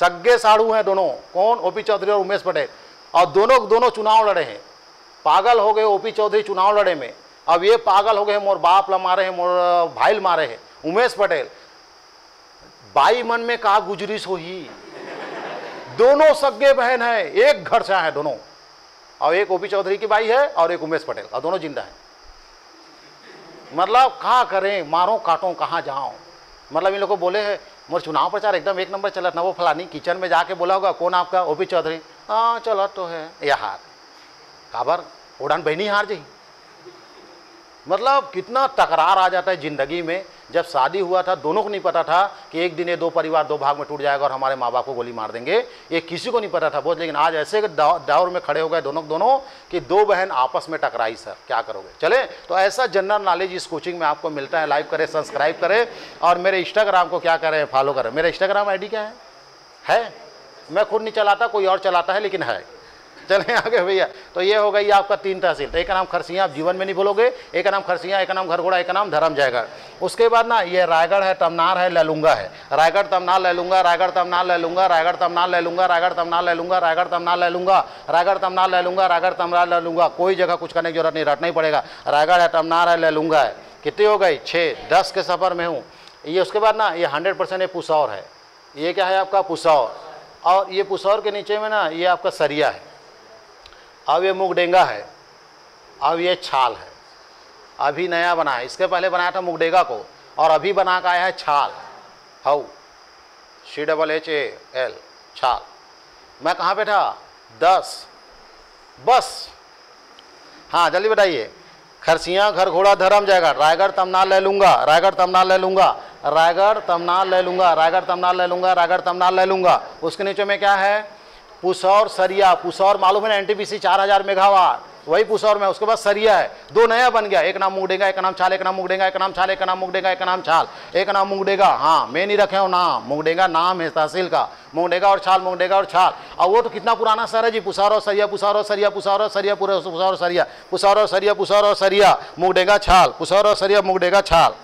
सगे साढ़ू हैं दोनों। कौन? ओपी चौधरी और उमेश पटेल। और दोनों दोनों चुनाव लड़े हैं। पागल हो गए ओपी चौधरी चुनाव लड़े में। अब ये पागल हो गए, मोर बाप ला मारे हैं, मोर भाई मारे हैं। उमेश पटेल बाई मन में का गुजरिश हो ही। दोनों सगे बहन है, एक घर से हैं दोनों। और एक ओपी चौधरी की बाई है और एक उमेश पटेल, और दोनों जिंदा हैं। मतलब कहाँ करें, मारो काटो कहाँ जाओ। मतलब इन लोगों को बोले है मोर चुनाव प्रचार एकदम एक नंबर चला ना। वो फलानी किचन में जाके बोला होगा, कौन आपका? ओपी चौधरी। हाँ चला तो है या हार काबर ओढ़ान बहनी हार जी। मतलब कितना तकरार आ जाता है ज़िंदगी में। जब शादी हुआ था दोनों को नहीं पता था कि एक दिन ये दो परिवार दो भाग में टूट जाएगा और हमारे माँ बाप को गोली मार देंगे। ये किसी को नहीं पता था बहुत। लेकिन आज ऐसे दौर में खड़े हो गए दोनों दोनों कि दो बहन आपस में टकराई। सर क्या करोगे? चले तो ऐसा जनरल नॉलेज इस कोचिंग में आपको मिलता है। लाइक करें, सब्सक्राइब करें और मेरे इंस्टाग्राम को क्या करें, फॉलो करें। मेरा इंस्टाग्राम आई डी क्या है? है मैं खुद नहीं चलाता, कोई और चलाता है, लेकिन है। चलें आगे भैया। तो ये हो गई आपका तीन तहसील। तो एक का नाम खरसिया, आप जीवन में नहीं भूलोगे। एक का नाम खरसिया, एक का नाम घरघोड़ा, एक का नाम धरमजयगढ़। उसके बाद ना ये रायगढ़ है, तमनार है, लैलूंगा है। रायगढ़ तमनार लैलूंगा, रायगढ़ तमनार लैलूंगा, रायगढ़ तमनार लैलूंगा, रायगढ़ तमनार लैलूंगा, रायगढ़ तमनार लैलूंगा, रायगढ़ तमनार लैलूंगा, रायगढ़ तमनार लैलूंगा। कोई जगह कुछ करने की जरूरत नहीं, रटना ही पड़ेगा। रायगढ़ है, तमनार है, लैलूंगा है। कितनी हो गई? छः। दस के सफ़र में हूँ ये। उसके बाद ना ये हंड्रेड परसेंट ये पुसौर है। ये क्या है आपका? पुसौर। और ये पुसौर के नीचे में ना ये आपका सरिया है। अब ये मुगडेंगा है। अब ये छाल है। अभी नया बना है, इसके पहले बनाया था मुगडेगा को और अभी बना का आया है Chhal. How C double H A L Chhal. मैं कहाँ पे था? दस। बस हाँ जल्दी बताइए। खरसिया, घर घोड़ा, धरमजयगढ़, रायगढ़ तमनार लैलूंगा, रायगढ़ तमनार लैलूंगा, रायगढ़ तमनार लैलूंगा, रायगढ़ तमनार लैलूंगा, रायगढ़ तमनार लैलूंगा। उसके नीचे में क्या है? पुसौर, सरिया। पुसौर मालूम है ना, एनटीपीसी चार हज़ार मेगावाट, वही पुसौर में। उसके बाद सरिया है। दो नया बन गया, एक नाम मुगडेगा, एक नाम छाल, एक नाम मुगडेगा, एक नाम छाल, एक नाम मुगडेगा, एक नाम छाल, एक नाम मुगडेगा। हाँ मैं नहीं रखे हूँ नाम, मुगडेगा नाम है तहसील का। मुगडेगा और छाल, मुगडेगा और छाल। और वो तो कितना पुराना सर है जी। पुसौर और सरिया, पुसौर और सरिया, पुसौर और सरिया, पुसौर और सरिया, पुसौर और सरिया, पुसौर और सरिया, मुगडेगा छाल, पुसौर और सरिया, मुगडेगा छाल।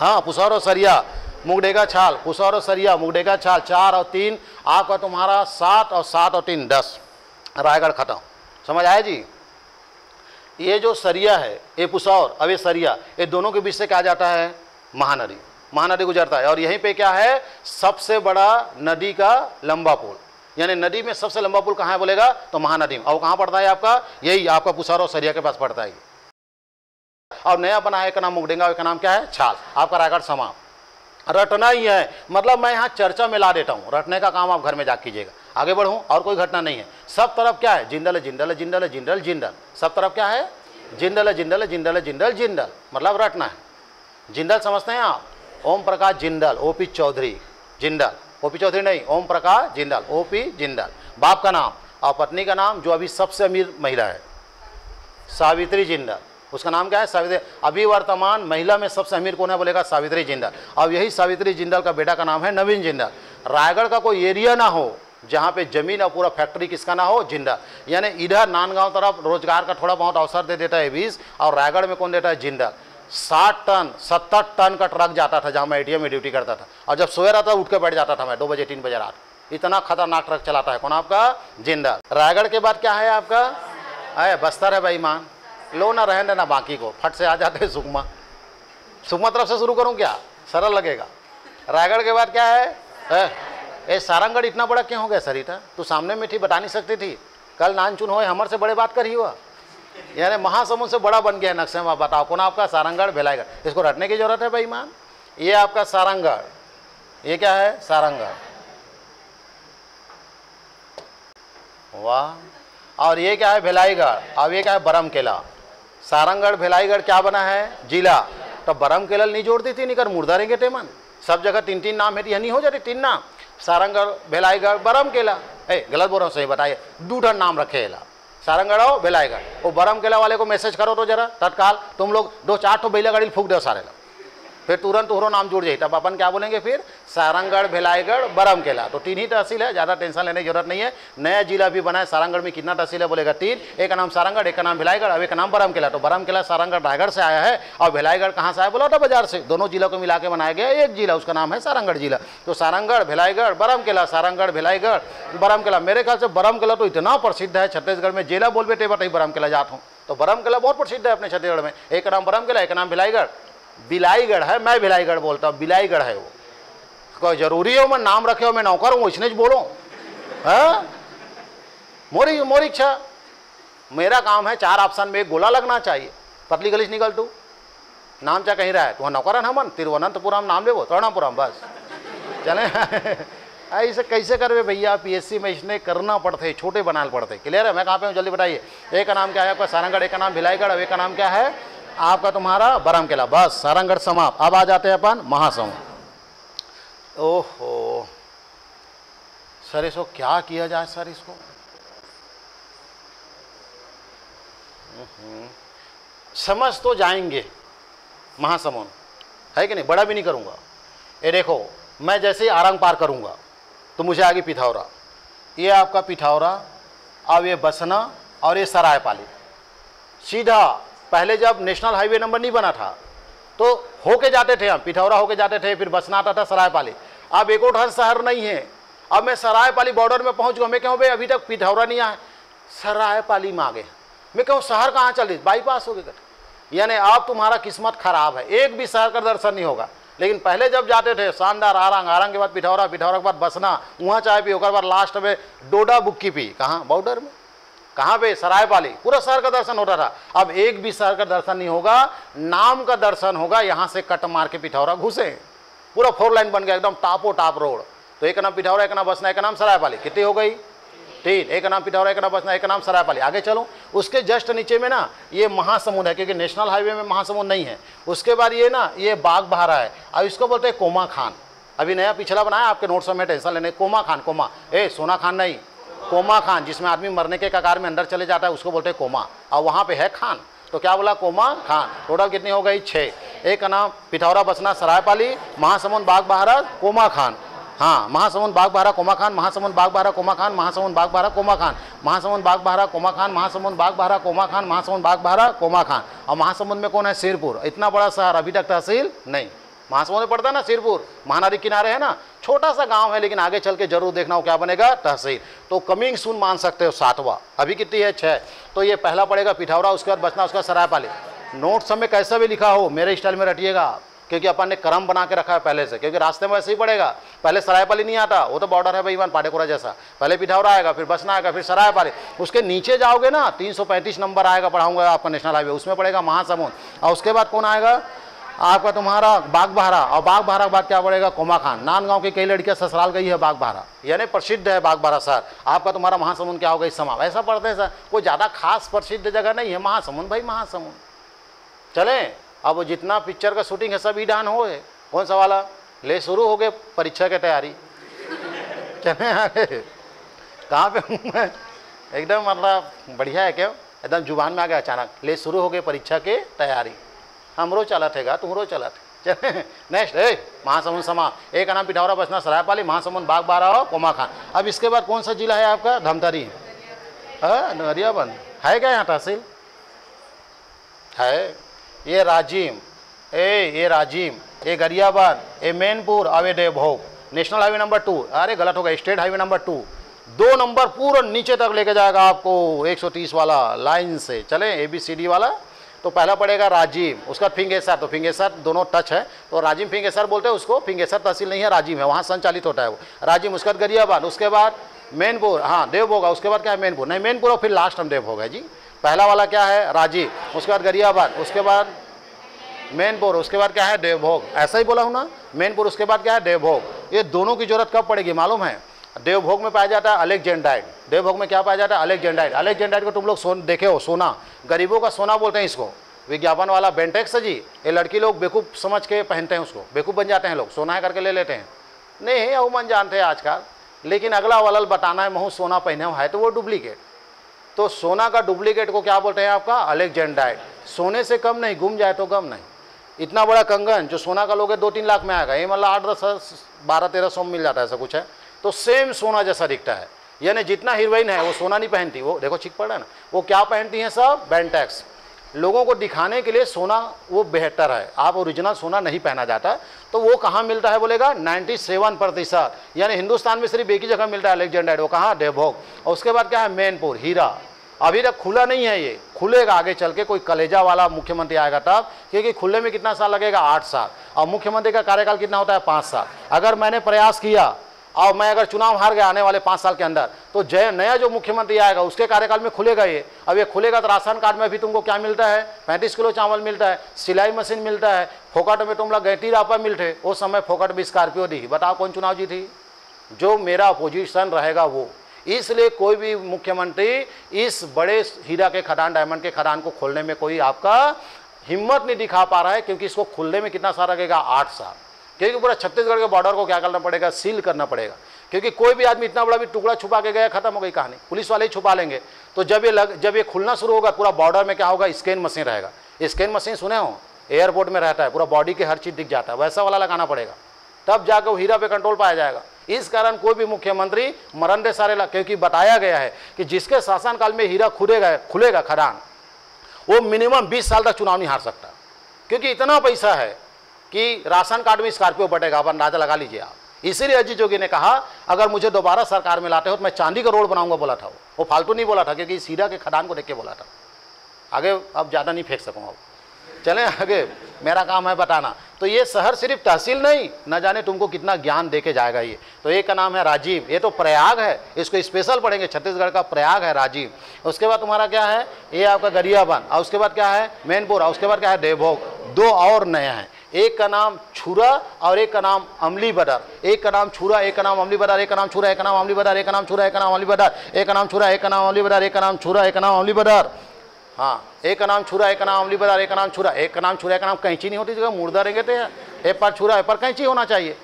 हाँ पुसौर और सरिया, मुगडेगा छाल, पुसौर और सरिया, मुगडेगा छाल। चार और तीन आपका तुम्हारा सात, और सात और तीन दस। रायगढ़ खत्म। समझ आया जी। ये जो सरिया है, ये पुसौर, अब ये सरिया, ये दोनों के बीच से क्या जाता है? महानदी। महानदी गुजरता है। और यहीं पे क्या है? सबसे बड़ा नदी का लंबा पुल, यानी नदी में सबसे लंबा पुल कहाँ है बोलेगा तो महानदी में। और कहाँ पड़ता है आपका? यही आपका पुसौर और सरिया के पास पड़ता है। और नया बना है, एक नाम मुगडेंगा, एक नाम क्या है? छाल। आपका रायगढ़ समाप्त। रटना ही है। मतलब मैं यहाँ चर्चा में ला देता हूँ, रटने का काम आप घर में जा कीजिएगा। आगे बढ़ूँ। और कोई घटना नहीं है। सब तरफ क्या है? जिंदल जिंदल जिंदल जिंदल जिंदल। सब तरफ क्या है? जिंदल जिंदल जिंदल जिंदल जिंदल। मतलब रटना है। जिंदल समझते हैं आप? ओम प्रकाश जिंदल, ओपी चौधरी जिंदल, ओपी चौधरी नहीं, ओम प्रकाश जिंदल, ओपी जिंदल। बाप का नाम और पत्नी का नाम, जो अभी सबसे अमीर महिला है सावित्री जिंदल। उसका नाम क्या है? सावित्री। अभी वर्तमान महिला में सबसे अमीर कौन है बोलेगा? सावित्री जिंदल। अब यही सावित्री जिंदल का बेटा का नाम है नवीन जिंदल। रायगढ़ का कोई एरिया ना हो जहाँ पे जमीन और पूरा फैक्ट्री किसका ना हो? जिंदल। यानी इधर नानगांव तरफ रोजगार का थोड़ा बहुत अवसर दे देता है बीस, और रायगढ़ में कौन देता है? जिंदल। साठ टन सत्तर टन का ट्रक जाता था जहाँ मैं ए टी एम में ड्यूटी करता था। और जब सोया रहता उठ के बैठ जाता था मैं दो बजे तीन बजे रात। इतना खतरनाक ट्रक चलाता है। कौन? आपका जिंदल। रायगढ़ के बाद क्या है आपका? अरे बस्तर है भाई। मान लो ना, रहने देना बाकी को, फट से आ जाते हैं सुकमा। सुकमा तरफ से शुरू करूं क्या? सरल लगेगा। रायगढ़ के बाद क्या है? ए सारंगगढ़ इतना बड़ा क्यों हो गया सरिता? तू सामने में थी, बता नहीं सकती थी? कल नानचुन होए हमर से बड़े बात कर ही हुआ। यानी महासमुंद से बड़ा बन गया नक्शे में। बताओ कौन? आपका सारंगगढ़, भेलाईगढ़। इसको रटने की जरूरत है भाई मान। ये आपका सारंगगढ़। ये क्या है? सारंगगढ़। वाह। और ये क्या है? भेलाईगढ़। और ये क्या है? बरमकेला। सारंगगढ़ भेलाईगढ़ क्या बना है? जिला। तो बरमकेला नहीं जोड़ती थी निकर मुर्दा रहेंगे टेमन। सब जगह तीन तीन नाम है, यह नहीं हो जाते तीन नाम? सारंगगढ़ भेलाईगढ़ बरमकेला। ए गलत बोल रहा हूँ, सही बताइए। दूठा नाम रखेला सारंगगढ़ और भेलाईगढ़। वो बरमकेला वाले को मैसेज करो तो जरा तत्काल, तुम लोग दो चार तो बैला गाड़ी फूक दो सारे लोग। फिर तुरंत तोहरो नाम जुड़ जाए, तब अपन क्या बोलेंगे फिर सारंगगढ़, भिलाईगढ़, बरमकेला। तो तीन ही तहसील है, ज़्यादा टेंशन लेने की जरूरत नहीं है। नया जिला भी बना है, सारंगगढ़ में कितना तहसील है बोलेगा तीन, एक का नाम सारंगगढ़, एक का नाम भिलाईगढ़ और एक का नाम बरमकेला। तो बरमकेला सारंगगढ़ रायगढ़ से आया है और भिलाईगढ़ कहाँ से आया बोला तो बाजार से। दोनों जिलों को मिला के बनाया गया एक जिला, उसका नाम है सारंगगढ़ जिला। तो सारंगगढ़, भिलाईगढ़, बरमकेला, सारंगगढ़, भिलाईगढ़, बरमकेला। मेरे ख्याल से बरमकेला तो इतना प्रसिद्ध है छत्तीसगढ़ में, जिला बोलबे टेबा तभी बरमकेला जाता हूँ। तो बरमकेला बहुत प्रसिद्ध है अपने छत्तीसगढ़ में, एक नाम बरमकेला, एक नाम भिलाईगढ़। बिलाईगढ़ है, मैं भिलाईगढ़ बोलता हूँ, बिलाईगढ़ है वो। कोई जरूरी हो मैं नाम रखे हो, मैं नौकर हूँ इसने बोलो हाँ, मोरी मोरी इच्छा। मेरा काम है चार ऑप्शन में एक गोला लगना चाहिए, पतली गली से निकल तू नाम चाह कहीं रहा है, तो वहाँ नौकर है हमन तिरुवनंतपुरम नाम लेवो तोड़ापुरम बस चले ऐसे कैसे करवे भैया, पीएससी में इसने करना पड़ते, छोटे बनाना पड़ते। क्लियर है, मैं कहाँ पे हूँ जल्दी बताइए। एक का नाम क्या है आपका सारंगगढ़, एक का नाम भिलाईगढ़ और एक का नाम क्या है आपका तुम्हारा बरमकेला। बस सारंगगढ़ समाप्त। अब आ जाते हैं अपन महासमुंद। ओहो सर इसको क्या किया जाए सर इसको, समझ तो जाएंगे महासमुंद है कि नहीं, बड़ा भी नहीं करूँगा। ये देखो मैं जैसे आरंग पार करूँगा तो मुझे आगे पिथौरा, ये आपका पिथौरा और ये बसना और ये सरायपाली सीधा। पहले जब नेशनल हाईवे नंबर नहीं बना था तो होके जाते थे हम, पिथौरा होके जाते थे, फिर बसना आता था, सरायपाली। अब एको ठन शहर नहीं है, अब मैं सरायपाली बॉर्डर में पहुंच गया। मैं कहूँ भाई अभी तक पिथौरा नहीं आया, सरायपाली में आ गए। मैं कहूँ शहर कहाँ चल, बाईपास हो गए। यानी अब तुम्हारा किस्मत खराब है, एक भी शहर का दर्शन नहीं होगा। लेकिन पहले जब जाते थे शानदार आरंग, आरंग के बाद पिठौरा, पिठौरा के बाद बसना, वहाँ चाय पी, उसके बाद लास्ट में डोडा बुक्की पी। कहाँ बॉर्डर में, कहाँ पे सरायपाली, पूरा शहर का दर्शन होता था। अब एक भी शहर का दर्शन नहीं होगा, नाम का दर्शन होगा। यहाँ से कट मार के पिठौरा घुसे, पूरा फोर लाइन बन गया एकदम टापो टाप रोड। तो एक नाम पिठौरा, एक नाम बसना, एक नाम सरायपाली, कितनी हो गई तीन। एक नाम पिठौरा, एक नाम बसना, एक नाम सरायपाली। आगे चलो, उसके जस्ट नीचे में ना ये महासमुंद है, क्योंकि नेशनल हाईवे में महासमुंद नहीं है। उसके बाद ये ना ये बाग बहारा है और इसको बोलते हैं कोमा खान, अभी नया पिछला बनाया आपके नोट्स में, टेंशन लेने। कोमा खान, कोमा ए सोना खान नहीं, कोमा खान, जिसमें आदमी मरने के कगार में अंदर चले जाता है उसको बोलते हैं कोमा, और वहाँ पर है खान। तो क्या बोला कोमा खान। टोटल कितनी हो गई छः, एक नाम पिठौरा, बसना, सरायपाली, महासमुंद, बाग बहारा, कोमा खान। हाँ महासमुंद, बाग बहारा, कोमा खान, महासमुंद, बाग बहारा, कोमा खान, महासमुंद, बाग बहारा, कोमा खान, महासमुंद, बाग बहारा, कोमा खान, महासमुंद, बाग बहारा, कोमा खान, महासमुंद, बाग बहारा, कोमा खान। और महासमुंद में कौन है सिरपुर, इतना बड़ा शहर अभी तक तहसील नहीं। महासमुंद में पड़ता है ना सिरपुर, महानदी किनारे है ना, छोटा सा गांव है, लेकिन आगे चल के जरूर देखना हो क्या बनेगा तहसील। तो कमिंग सून मान सकते हो सातवां, अभी कितनी है छः। तो ये पहला पड़ेगा पिठौरा, उसके बाद बसना, उसके बाद सरायपाली। नोट्स में कैसा भी लिखा हो मेरे स्टाइल में रटिएगा, क्योंकि अपन ने क्रम बना के रखा है पहले से, क्योंकि रास्ते में ऐसे ही पड़ेगा। पहले सरायपाली नहीं आता, वो तो बॉर्डर है भाई वन पाटेकोरा जैसा, पहले पिठौरा आएगा, फिर बसना आएगा, फिर सरायपाली। उसके नीचे जाओगे ना तीन सौ पैंतीस नंबर आएगा, पढ़ाऊंगा आपका नेशनल हाईवे, उसमें पड़ेगा महासमुंद। और उसके बाद कौन आएगा आपका तुम्हारा बाग बहारा, और बाग बहारा के बाद क्या पड़ेगा कोमा खान। नांदगांव की कई लड़कियां ससुराल गई है बाग बहारा, यानी प्रसिद्ध है बाग बहारा सर। आपका तुम्हारा महासमुंद क्या होगा इस समाप्त। ऐसा पढ़ते हैं सर, कोई ज़्यादा खास प्रसिद्ध जगह नहीं है महासमुंद भाई, महासमुंद चलें। अब वो जितना पिक्चर का शूटिंग है सब ईडान हो है, कौन सा वाला ले शुरू हो गए परीक्षा की तैयारी चले। अरे कहाँ पे हूँ मैं, एकदम मतलब बढ़िया है क्या, एकदम जुबान में आ गया अचानक, ले शुरू हो गए परीक्षा के तैयारी। हमरो चला थेगा तुमरो चला थे चले। नेक्स्ट ए महासमुंद समा, एक नाम पिठौरा, बसना, सरायपाली, महासमुंद, बाग बहारा हो, कोमा खान। अब इसके बाद कौन सा जिला है आपका धमतरी नरियाबंद है क्या, यहाँ तहसील है। ये राजीम ए ये राजीम, ये गरियाबंद, ये मैनपुर, अवे Devbhog. National highway number two, अरे गलत होगा, स्टेट हाईवे नंबर टू, दो नंबर पूरा नीचे तक लेके जाएगा आपको एक सौ तीस वाला लाइन से। चले ए बी सी डी वाला, तो पहला पड़ेगा राजीम, उसका फिंगेसर, तो फिंगेसर दोनों टच है, तो राजीम फिंगेसर बोलते हैं उसको, फिंगेसर तहसील नहीं है राजीम है, वहाँ संचालित होता है वो राजीम। उसके बाद गरियाबंद, उसके बाद मैनपुर, हाँ देवभोग, उसके बाद क्या है मैनपुर, नहीं मैनपुर और फिर लास्ट हम देवभोग है जी। पहला वाला क्या है राजीव, उसके बाद गरियाबंद, उसके बाद मैनपुर, उसके बाद क्या है देवभोग, ऐसा ही बोला हूँ ना मैनपुर, उसके बाद क्या है देवभोग। ये दोनों की जरूरत कब पड़ेगी मालूम है, देवभोग में पाया जाता है अलेक्जेंडाइट, देवभोग में क्या पाया जाता है अलेक्जेंडाइट। अलेक्जेंडाइट को तुम लोग सोन देखे हो, सोना, गरीबों का सोना बोलते हैं इसको, विज्ञापन वाला बेंटेक्स है जी, ये लड़की लोग बेवकूफ़ समझ के पहनते हैं उसको, बेवकूफ़ बन जाते हैं लोग, सोना है करके ले लेते हैं, नहीं वो मन जानते हैं आजकल। लेकिन अगला वाला बताना है महू सोना पहने हुआ है तो वो डुप्लीकेट, तो सोना का डुप्लीकेट को क्या बोलते हैं आपका अलेक्जेंडाइट। सोने से कम नहीं, गुम जाए तो गम नहीं। इतना बड़ा कंगन जो सोना का लोगे दो तीन लाख में आएगा, ये मतलब आठ दस बारह तेरह सौ में मिल जाता है, ऐसा कुछ है। तो सेम सोना जैसा दिखता है, यानी जितना हीरोइन है वो सोना नहीं पहनती, वो देखो छिक पड़ा है ना, वो क्या पहनती हैं सब बेंटेक्स। लोगों को दिखाने के लिए सोना वो बेहतर है, आप ओरिजिनल सोना नहीं पहना जाता। तो वो कहाँ मिलता है बोलेगा सत्तानवे प्रतिशत, यानी हिंदुस्तान में सिर्फ एक ही जगह मिलता है अलेक्जेंडाइड, वो कहाँ डेभोग। और उसके बाद क्या है मैनपुर हीरा, अभी तक खुला नहीं है, ये खुलेगा आगे चल के, कोई कलेजा वाला मुख्यमंत्री आएगा तब, क्योंकि खुले में कितना साल लगेगा आठ साल, और मुख्यमंत्री का कार्यकाल कितना होता है पाँच साल। अगर मैंने प्रयास किया और मैं अगर चुनाव हार गया आने वाले पाँच साल के अंदर, तो जय नया जो मुख्यमंत्री आएगा उसके कार्यकाल में खुलेगा ये। अब ये खुलेगा तो राशन कार्ड में भी तुमको क्या मिलता है, पैंतीस किलो चावल मिलता है, सिलाई मशीन मिलता है, फोकट में तुम लोग गैटी रापा मिलते, उस समय फोकट भी स्कॉर्पियो दी। बताओ कौन चुनाव जीती, जो मेरा अपोजिशन रहेगा वो। इसलिए कोई भी मुख्यमंत्री इस बड़े हीरा के खदान, डायमंड के खदान को खोलने में कोई आपका हिम्मत नहीं दिखा पा रहा है, क्योंकि इसको खुलने में कितना साल लगेगा आठ साल, क्योंकि पूरा छत्तीसगढ़ के बॉर्डर को क्या करना पड़ेगा, सील करना पड़ेगा, क्योंकि कोई भी आदमी इतना बड़ा भी टुकड़ा छुपा के गया, खत्म हो गई कहानी, पुलिस वाले ही छुपा लेंगे। तो जब ये लग जब ये खुलना शुरू होगा, पूरा बॉर्डर में क्या होगा, स्कैन मशीन रहेगा। स्कैन मशीन सुने हो, एयरपोर्ट में रहता है, पूरा बॉडी के हर चीज़ दिख जाता है, वैसा वाला लगाना पड़ेगा, तब जाकर वो हीरा पे कंट्रोल पाया जाएगा। इस कारण कोई भी मुख्यमंत्री मरण दे सारे ला, क्योंकि बताया गया है कि जिसके शासनकाल में हीरा खुलेगा खुलेगा खदान, वो मिनिमम बीस साल तक चुनाव नहीं हार सकता, क्योंकि इतना पैसा है कि राशन कार्ड में स्कॉर्पियो बटेगा, आप अंदाजा लगा लीजिए आप। इसीलिए अजीत जोगी ने कहा अगर मुझे दोबारा सरकार में लाते हो तो मैं चांदी का रोड बनाऊंगा, बोला था वो वो फालतू नहीं बोला था, क्योंकि इस हीरा के खदान को देख के बोला था। आगे अब ज़्यादा नहीं फेंक सकूँगा, अब चलें आगे, मेरा काम है बताना। तो ये शहर सिर्फ तहसील नहीं, न जाने तुमको कितना ज्ञान देके जाएगा ये। तो एक का नाम है राजीव, ये तो प्रयाग है, इसको स्पेशल पढ़ेंगे, छत्तीसगढ़ का प्रयाग है राजीव। उसके बाद तुम्हारा क्या है, ये आपका गरियाबंद, और उसके बाद क्या है मैनपुर, और उसके बाद क्या है देवभोग। दो और नए हैं, एक का नाम छुरा और एक का नाम अमली बदर। एक का नाम छुरा, एक का नाम अमली बदर, एक का नाम छुरा, एक का नाम अमली बदर, एक का नाम छुरा, एक का नाम अमली बदर, एक का नाम छुरा, एक का नाम अमली बदर, एक का नाम छुरा, एक का नाम अमली बदर। हाँ, एक का नाम छुरा, एक का नाम अमली बदार, एक का नाम छुरा, एक का नाम छुरा, एक का नाम कैंची नहीं होती जगह मुर्दा रहेंगे थे, एक पर छुरा एक पर कैंची होना चाहिए।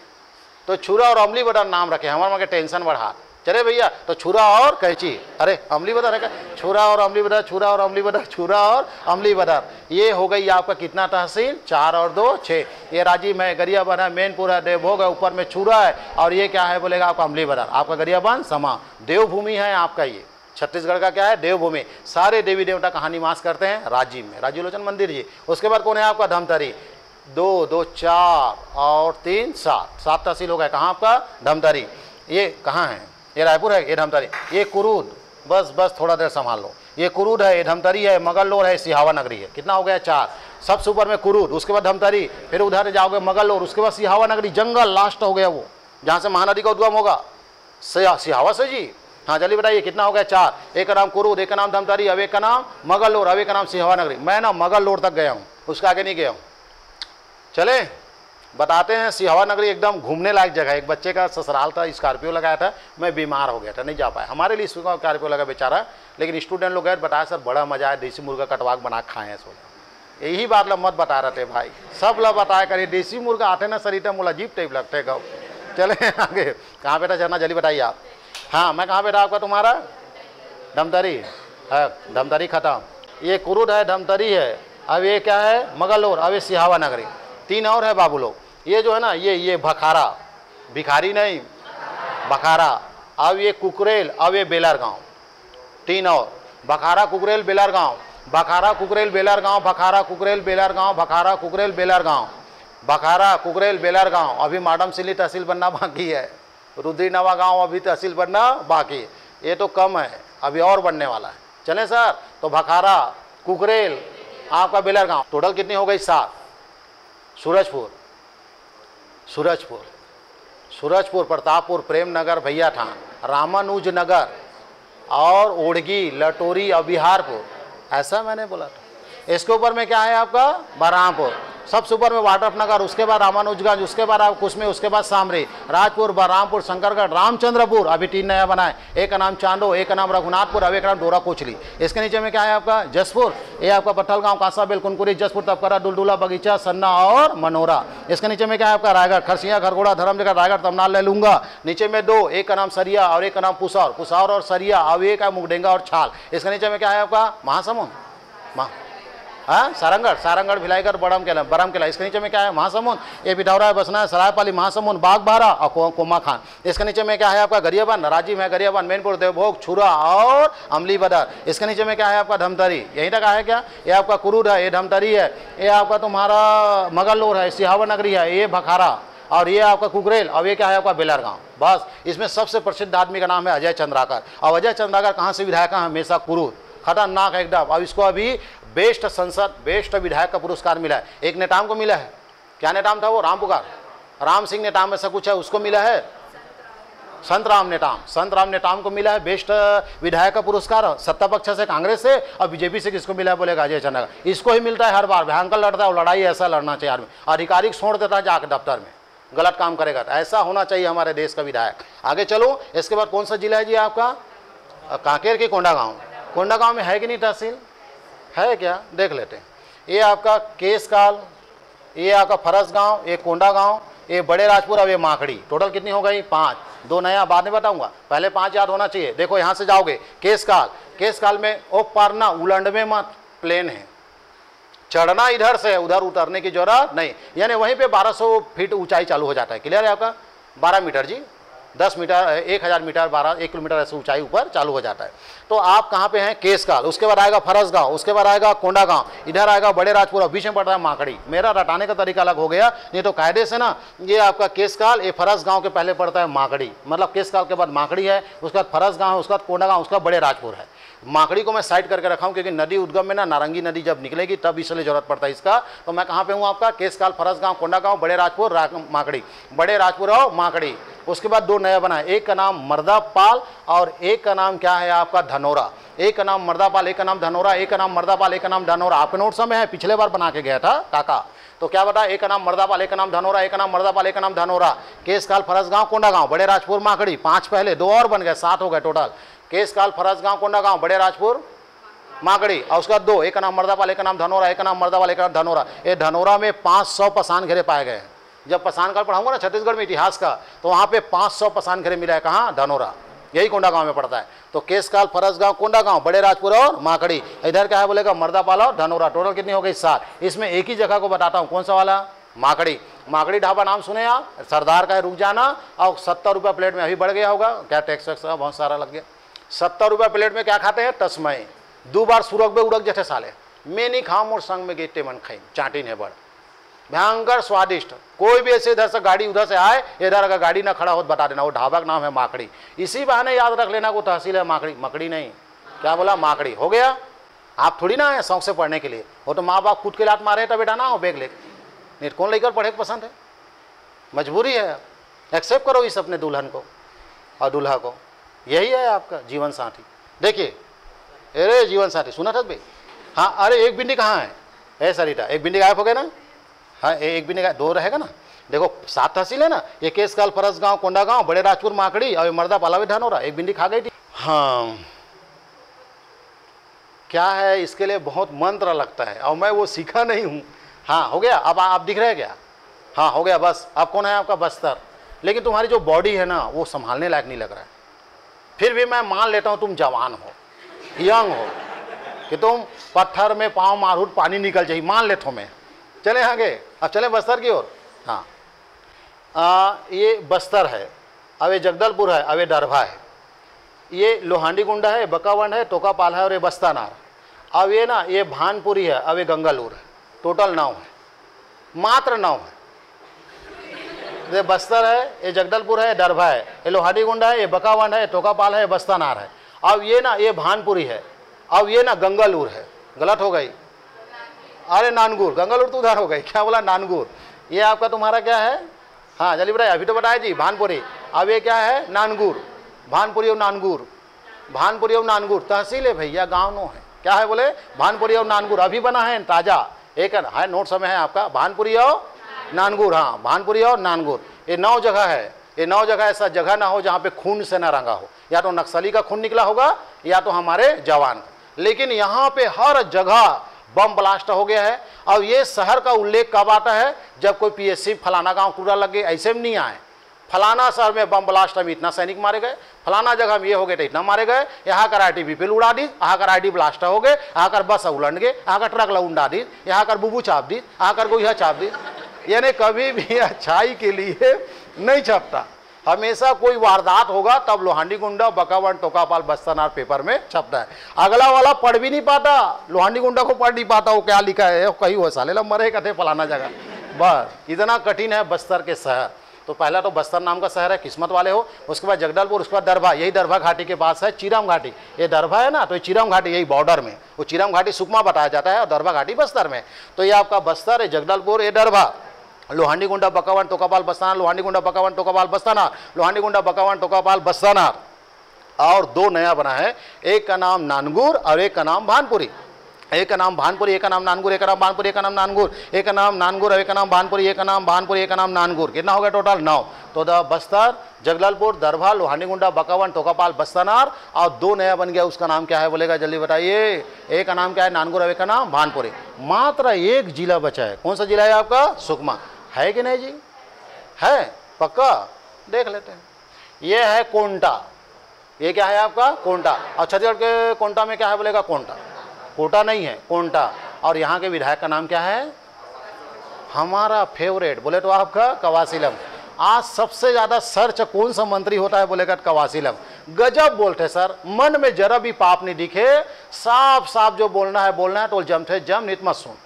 तो छुरा और अमली बदार नाम रखे, हमारे मांगे टेंशन बढ़ा चले भैया। तो छुरा और कैंची, अरे अमली बदार है, छुरा और अमली बदार, छुरा और अमली बदार, छुरा और अमली बदार। ये हो गई आपका कितना तहसील, चार और दो छः। ये राजीव है, गरियाबंद है, मैनपुर है, देवभोग है, ऊपर में छुरा है, और ये क्या है बोलेगा आपका अमली बदार। आपका गरियाबंद समा देवभूमि है आपका, ये छत्तीसगढ़ का क्या है देवभूमि। सारे देवी देवता कहाँ निवास करते हैं, राजीव में, राजीव लोचन मंदिर जी। उसके बाद कौन है आपका धमतरी, दो दो चार और तीन सात, सात तहसील हो गए। कहाँ आपका धमतरी, ये कहाँ है, ये रायपुर है, ये धमतरी, ये कुरूद, बस बस थोड़ा देर संभाल लो, ये कुरूद है, ये धमतरी है, मगलोर है, सिहावा नगरी है। कितना हो गया चार, सबसे ऊपर में कुरूद, उसके बाद धमतरी, फिर उधर जाओगे मगलोर, उसके बाद सिहावा नगरी, जंगल लास्ट हो गया वो, जहाँ से महानदी का उद्गम होगा सिहावा से जी। हाँ चलिए बताइए कितना हो गया चार, एक का नाम कुरूद, एक का नाम धमतरी, अब एक का नाम मगलोर, अब एक का नाम सिहावा नगरी। मैं ना मगलोर तक गया हूँ, उसके आगे नहीं गया हूँ। चले बताते हैं, सिहावा नगरी एकदम घूमने लायक जगह है। एक बच्चे का ससुराल था, स्कॉर्पियो लगाया था, मैं बीमार हो गया था, नहीं जा पाया, हमारे लिए स्कॉर्पियो लगा बेचारा, लेकिन स्टूडेंट लोग गए, बताया सर बड़ा मजा आया, देसी मुर्गा कटवाक बना खाएँ। सोचा यही बात ला मत बता रहे थे भाई, सब लोग बताया करिए, देसी मुर्गा आते ना सर इतना मुला अजीब टाइप लगते गौ। चले आगे, कहाँ बेटा चलना, जल्दी बताइए आप। हाँ मैं कहाँ बैठा आपका, तुम्हारा धमतरी है, धमतरी खत्म, ये कुरूद है, धमतरी है, अब ये क्या है मगलोर, अब ये सिहावा नगरी। तीन और है बाबू लोग, ये जो है ना ये ये भखारा, भिखारी नहीं भखारा, अब ये कुकरेल, अब ये बेलर गाँव। तीन और, भखारा कुकरेल बेलर गाँव, भखारा कुकरेल बेलर गाँव, भखारा कुकरेल बेलर गाँव, भखारा कुकरेल बेलर गाँव, भखारा कुकरेल बेलर गाँव। अभी माडम सिली तहसील बनना बाकी है, रुद्रीनवा गांव अभी तहसील बनना बाकी है, ये तो कम है, अभी और बनने वाला है। चलें सर, तो भखारा कुकरेल आपका बेलर गांव, टोटल कितनी हो गई सात। सूरजपुर सूरजपुर सूरजपुर प्रतापपुर, प्रेमनगर, भैया ठान, रामानुजगंज और ओढ़गी, लटोरी और बिहारपुर, ऐसा मैंने बोला था। इसके ऊपर में क्या है आपका बरामपुर, सबसे ऊपर में वाड्रफनगर, उसके बाद रामानुजगंज, उसके बाद आप कुसमी, उसके बाद सामरी, राजपुर, बरामपुर, शंकरगढ़, रामचंद्रपुर, अभी तीन नया बनाए, एक का नाम चांदो, एक का नाम रघुनाथपुर, अब एक का नाम डोरा कोचली। इसके नीचे में क्या है आपका जसपुर, ये आपका पत्थलगाँव, कांसाबेल, कुनकुरी, जसपुर, तपकरा, दुलदुला, बगीचा, सन्ना और मनोरा। इसके नीचे में क्या है आपका रायगढ़, खरसिया, खरगोड़ा, धरमजयगढ़, रायगढ़ तमनाल ले लूंगा। नीचे में दो, एक का नाम सरिया और एक का नाम पुसौर, पुसौर और सरिया, अब एक है मुगडेंगा और छाल। इसके नीचे में क्या है आपका महासमुंद, हाँ सारंगगढ़ सारंगगढ़ भिलाईगढ़ बड़म केला बड़म केला इसके नीचे में क्या है महासमुंद, ये बिडौरा है, बसना है, सरायपाली, महासमुंद, बागबारा और कोमा खान। इसके नीचे में क्या है आपका गरियाबंद, राजीव है, गरियाबंद, मैनपुर, देवभोग, छुरा और अमली बदर। इसके नीचे में क्या है आपका धमतरी, यहीं तक है क्या, ये आपका कुरूद है, ये धमतरी है, ये आपका तुम्हारा मगलोर है, सिहावर नगरी है, ये भखारा और ये आपका कुकरेल और ये क्या है आपका बेलर गाँव। बस इसमें सबसे प्रसिद्ध आदमी का नाम है अजय चंद्राकर। और अजय चंद्राकर कहाँ से विधायक हैं, हमेशा कुरूद, खतरनाक एकदम। अब इसको अभी बेस्ट संसद बेस्ट विधायक का पुरस्कार मिला है, एक नेटाम को मिला है, क्या नेटाम था वो, राम पुकार राम सिंह नेटाम ऐसा कुछ है, उसको मिला है संत राम नेटाम, संत राम नेटाम को मिला है बेस्ट विधायक का पुरस्कार। सत्ता पक्ष से कांग्रेस से और बीजेपी से किसको मिला है बोलेगा अजय चंद्राकर। इसको ही मिलता है हर बार, भयंकर लड़ता है और लड़ाई ऐसा लड़ना चाहिए आदमी, आधिकारिक छोड़ देता है जाकर दफ्तर में, गलत काम करेगा, ऐसा होना चाहिए हमारे देश का विधायक। आगे चलो, इसके बाद कौन सा जिला है जी आपका, कांकेर के कोंडा गाँव, कोंडा गाँव में है कि नहीं तहसील, है क्या देख लेते हैं। ये आपका केसकाल, ये आपका फरस गाँव, ये कोंडा गाँव, ये बड़े राजपुर और ये माखड़ी, टोटल कितनी हो गई पाँच, दो नया बाद में बताऊंगा, पहले पाँच याद होना चाहिए। देखो यहाँ से जाओगे केसकाल, केसकाल में ओ पारना उलंड में मत, प्लेन है, चढ़ना इधर से, उधर उतरने की जरूरत नहीं, यानी वहीं पे बारह सौ फीट ऊंचाई चालू हो जाता है। क्लियर है आपका, बारह मीटर जी, दस मीटर, एक हज़ार मीटर, बारह एक किलोमीटर ऐसे ऊंचाई ऊपर चालू हो जाता है। तो आप कहाँ पे हैं, केसकाल, उसके बाद आएगा फरस गाँव, उसके बाद आएगा कोंडा गाँव, इधर आएगा बड़े राजपुर, बीच में पड़ता है माकड़ी। मेरा रटाने का तरीका अलग हो गया, नहीं तो कायदे से ना, ये आपका केसकाल, ये फरस गाँव के पहले पड़ता है माकड़ी, मतलब केसकाल के बाद माकड़ी है, उसके बाद फरस गाँव है, उसके बाद कोंडा गाँव, उसका बड़े राजपुर है। माकड़ी को मैं साइड करके रखा हूँ क्योंकि नदी उद्गम में ना नारंगी नदी जब निकलेगी तब इसलिए जरूरत पड़ता है इसका। तो मैं कहाँ पे हूँ आपका, केसकाल, फरस गाँव, कोंडा गाँव, बड़े राजपुर, माकड़ी, बड़े राजपुर और माकड़ी। उसके बाद दो नया बना है, एक का नाम मर्दापाल और एक का नाम क्या है आपका धनोरा, एक का नाम मर्दापाल, एक का नाम धनोरा, एक का नाम मर्दापाल, एक का नाम धनोरा। आपके नोट समय है, पिछले बार बना के गया था काका, तो क्या बता, एक का नाम मर्दापाल, एक का नाम धनोरा, एक का नाम मर्दापाल, एक का नाम धनोरा, केसकाल, फरस गाँव, कोंडा गाँव, बड़े राजपुर, माकड़ी, पाँच पहले, दो और बन गए, सात हो गए टोटल। केसकाल, फरस गाँव, कोंडा गाँव, बड़े राजपुर, माकड़ी और उसका दो, एक का नाम मर्दापाल, एक का नाम धनोरा, एक का नाम मर्दापाल, एक का नाम धनोरा। ये धनोरा में पाँच सौ पसान घेरे पाए गए हैं, जब पसान कर पढ़ाऊंगा ना छत्तीसगढ़ में इतिहास का, तो वहाँ पे पाँच सौ पसान घरे मिला है, कहाँ, धनोरा, यही कोंडा गांव में पड़ता है। तो केसकाल, फरस गाँव, कोंडा गाँव, बड़े राजपुर और माकड़ी, इधर क्या है बोलेगा मर्दापाल और धनोरा, टोटल कितनी हो गई सात। इसमें एक ही जगह को बताता हूँ, कौन सा वाला, माकड़ी। माकड़ी ढाबा नाम सुने आप, सरदार का है, रुक जाना, और सत्तर रुपये प्लेट में, अभी बढ़ गया होगा क्या, टैक्स वैक्स बहुत सारा लग गया, सत्तर रुपये प्लेट में क्या खाते हैं, तस्मय, दो बार सुरख में उड़क जैसे साले, मैं नहीं खाऊँ और संग में गेटे मन खाई, चाटी ने बड़ भयंकर स्वादिष्ट। कोई भी ऐसे इधर से गाड़ी उधर से आए, इधर अगर गाड़ी ना खड़ा हो तो बता देना वो ढाबा का नाम है माकड़ी। इसी बहाने याद रख लेना को तहसील है माकड़ी, मकड़ी नहीं, क्या बोला, माकड़ी हो गया। आप थोड़ी ना आए शौक से पढ़ने के लिए, वो तो माँ बाप खुद के लात मारे तो बेटा ना हो बैग ले, नहीं कौन लेकर पढ़े पसंद है, मजबूरी है, एक्सेप्ट करो इस अपने दुल्हन को और दुल्हा को, यही है आपका जीवन साथी। देखिए, अरे जीवन साथी सुना था भाई, हाँ, अरे एक बिंदी कहाँ है, अरे सरिता एक बिंदी गायब हो गया ना, हाँ एक भी नहीं, दो रहेगा ना, देखो सात तहसील है ना, ये केसकाल, फरस गाँव, कोंडा गाँव, बड़े राजपुर, माकड़ी और मर्दापाल और धनोरा, एक बिंदी खा गई थी। हाँ क्या है, इसके लिए बहुत मंत्र लगता है और मैं वो सीखा नहीं हूँ। हाँ हो गया, अब आप दिख रहे हैं क्या, हाँ हो गया बस। अब कौन है आपका बस्तर, लेकिन तुम्हारी जो बॉडी है ना वो संभालने लायक नहीं लग रहा है, फिर भी मैं मान लेता हूँ तुम जवान हो, यंग हो, कि तुम पत्थर में पाँव मारू पानी निकल जाए, मान लेता हूँ मैं। चले आगे, अब चलें बस्तर की ओर। हाँ आ, ये बस्तर है, अब ये जगदलपुर है, अब ये दरभा है, ये लोहांडी गुंडा है, बकावंड है, टोकापाल है और ये बस्तानार। अब ये ना ये भानपुरी है, अब ये गंगालूर है, टोटल नौ है, मात्र नौ है। ये बस्तर है, ये जगदलपुर है, दरभा है, ये लोहांडी गुंडा है, ये बकावंड है, टोकापाल है, बस्तानार है। अब ये ना ये भानपुरी है, अब ये ना गंगालूर है, गलत हो गई, अरे नानगुर, गंगालूर तो उधर हो गई, क्या बोला नानगुर, ये आपका तुम्हारा क्या है, हाँ जल्दी बताइए, अभी तो बताया जी भानपुरी, अब ये क्या है नानगुर, भानपुरी और नानगुर, भानपुरी और नानगुर तहसील है भैया, गाँव नो है, क्या है बोले भानपुरी और नानगुर, अभी बना है ताज़ा, एक है नोट समय है आपका भानपुरी और नानगुर, हाँ भानपुरी और नानगुर। ये नौ जगह है, ये नौ जगह ऐसा जगह ना हो जहाँ पे खून से ना रंगा हो, या तो नक्सली का खून निकला होगा या तो हमारे जवान का, लेकिन यहाँ पे हर जगह बम ब्लास्ट हो गया है। और ये शहर का उल्लेख कब आता है, जब कोई पीएससी फलाना गांव टूरा लग गए, ऐसे में नहीं आए, फलाना शहर में बम ब्लास्ट में इतना सैनिक मारे गए, फलाना जगह में ये हो गए तो इतना मारे गए, यहाँ कर आई टी बी पिल उड़ा दी, यहाँ कर आई डी ब्लास्ट हो गए, यहाँ कर बस उलट गए, यहाँ का ट्रक लउंडा दी, यहाँ कर बुबू छाप दी, यहाँ कर गोहा छाप दी। यानी कभी भी अच्छाई के लिए नहीं छपता, हमेशा कोई वारदात होगा तब लोहांडी गुंडा बकावन टोकापाल बस्तनार पेपर में छपता है। अगला वाला पढ़ भी नहीं पाता, लोहांडी गुंडा को पढ़ नहीं पाता वो क्या लिखा है, कहीं हो साले ला मरे कथे फलाना जगह। बस इतना कठिन है बस्तर के शहर। तो पहला तो बस्तर नाम का शहर है, किस्मत वाले हो। उसके बाद जगदलपुर, उसके बाद दरभा, यही दरभा घाटी के पास है चिराम घाटी, ये दरभा है ना, तो ये चिराम घाटी यही बॉर्डर में, वो चिराम घाटी सुकमा बताया जाता है और दरभा घाटी बस्तर में। तो ये आपका बस्तर, ये जगदलपुर, ये दरभा, लोहांडी गुंडा बकावन टोकापाल बस्ताना, लोहांडी गुंडा बकावन टोकापाल बस्ताना, लोहांडी गुंडा बकावन टोकापाल बस्ताना। और दो नया बना है, एक का नाम नानगुर और एक का नाम भानपुरी। एक का नाम भानपुरी, एक का नाम नानगुर, एक का नाम भानपुरी, एक का नाम नानगुर, एक का नाम नानगुर और एक का नाम भानपुरी, एक का नाम भानपुरी, एक का नाम नानगुर। कितना हो गया टोटल? नौ। तो द बस्तर, जगदलपुर, दरभा, लोहानी गुंडा, बकावन, टोकापाल, बस्तानार और दो नया बन गया, उसका नाम क्या है बोलेगा जल्दी बताइए। एक का नाम क्या है नानगुर और एक का नाम भानपुरी। मात्र एक जिला बचा है, कौन सा जिला है आपका? सुकमा। है कि नहीं जी? है पक्का? देख लेते हैं। ये है कोंटा, ये क्या है आपका? कोंटा। और छत्तीसगढ़ के कोंटा में क्या है बोलेगा? कोंटा, कोटा नहीं है, कोंटा। और यहाँ के विधायक का नाम क्या है? हमारा फेवरेट बोले तो आपका कवासीलम। आज सबसे ज़्यादा सर्च कौन सा मंत्री होता है बोलेगा कवासीलम। गजब बोलते सर, मन में जरा भी पाप नहीं दिखे, साफ साफ जो बोलना है बोलना है, तो जम थे जम नित मत सुन,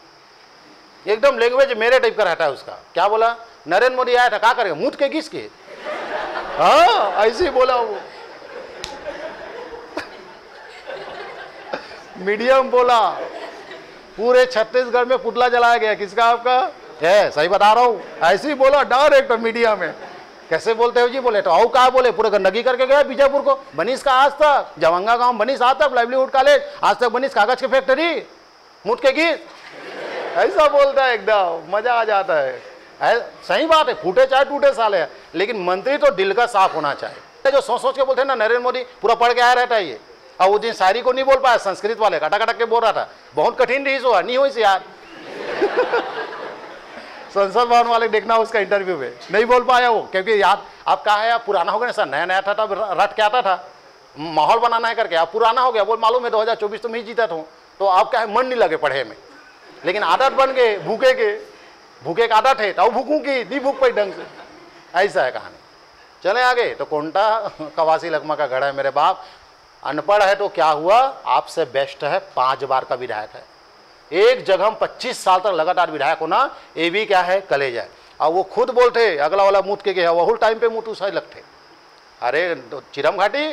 एकदम लैंग्वेज मेरे टाइप का रहता है उसका। क्या बोला? नरेंद्र मोदी आया था क्या करेगा, मुँह के घिस के, हाँ ऐसे ही बोला वो, मीडियम बोला। पूरे छत्तीसगढ़ में पुतला जलाया गया, किसका? आपका है, सही बता रहा हूँ, ऐसे ही बोला डायरेक्ट मीडिया में। कैसे बोलते हो जी? बोले तो आओ कहा बोले, पूरे गंदगी करके गया बीजापुर को, बनीस का आज तक जवंगा गांव, बनीस आज तक लाइवलीहुड कॉलेज, आज तक बनीस कागज की फैक्ट्री, मुठ के गीत, ऐसा बोलता है एकदम, मजा आ जाता है। सही बात है, फूटे चाहे टूटे साले, लेकिन मंत्री तो दिल का साफ होना चाहिए। जो सोच सोच के बोलते हैं ना नरेंद्र मोदी, पूरा पढ़ के आया रहता है ये। और उस दिन शायरी को नहीं बोल पाया, संस्कृत वाले कटा कटा के बोल रहा था, बहुत कठिन रही हुआ नहीं हुई से यार। संसद भवन वाले देखना उसका इंटरव्यू में, नहीं बोल पाया वो, क्योंकि याद आप कहा है, आप पुराना हो गया ना सर, नया नया था तब रट के आता था, माहौल बनाना है करके, आप पुराना हो गया, बोल मालूम है दो हज़ार चौबीस तुम ही जीता था, तो आप क्या है मन नहीं लगे पढ़े में, लेकिन आदत बन गए भूखे के, भूखे का आदत है तो भूखूँ की नहीं भूख पाई ढंग से, ऐसा है कहानी। चले आगे, तो कोंटा कवासी लकमा का गढ़ है मेरे बाप। अनपढ़ है तो क्या हुआ, आपसे बेस्ट है, पांच बार का विधायक है, एक जगह हम पच्चीस साल तक लगातार विधायक होना, ये भी क्या है कलेजा है। और वो खुद बोलते अगला वाला मुँह के गया, वहुल टाइम पे मुँह टूसा लगते, अरे तो चिरम घाटी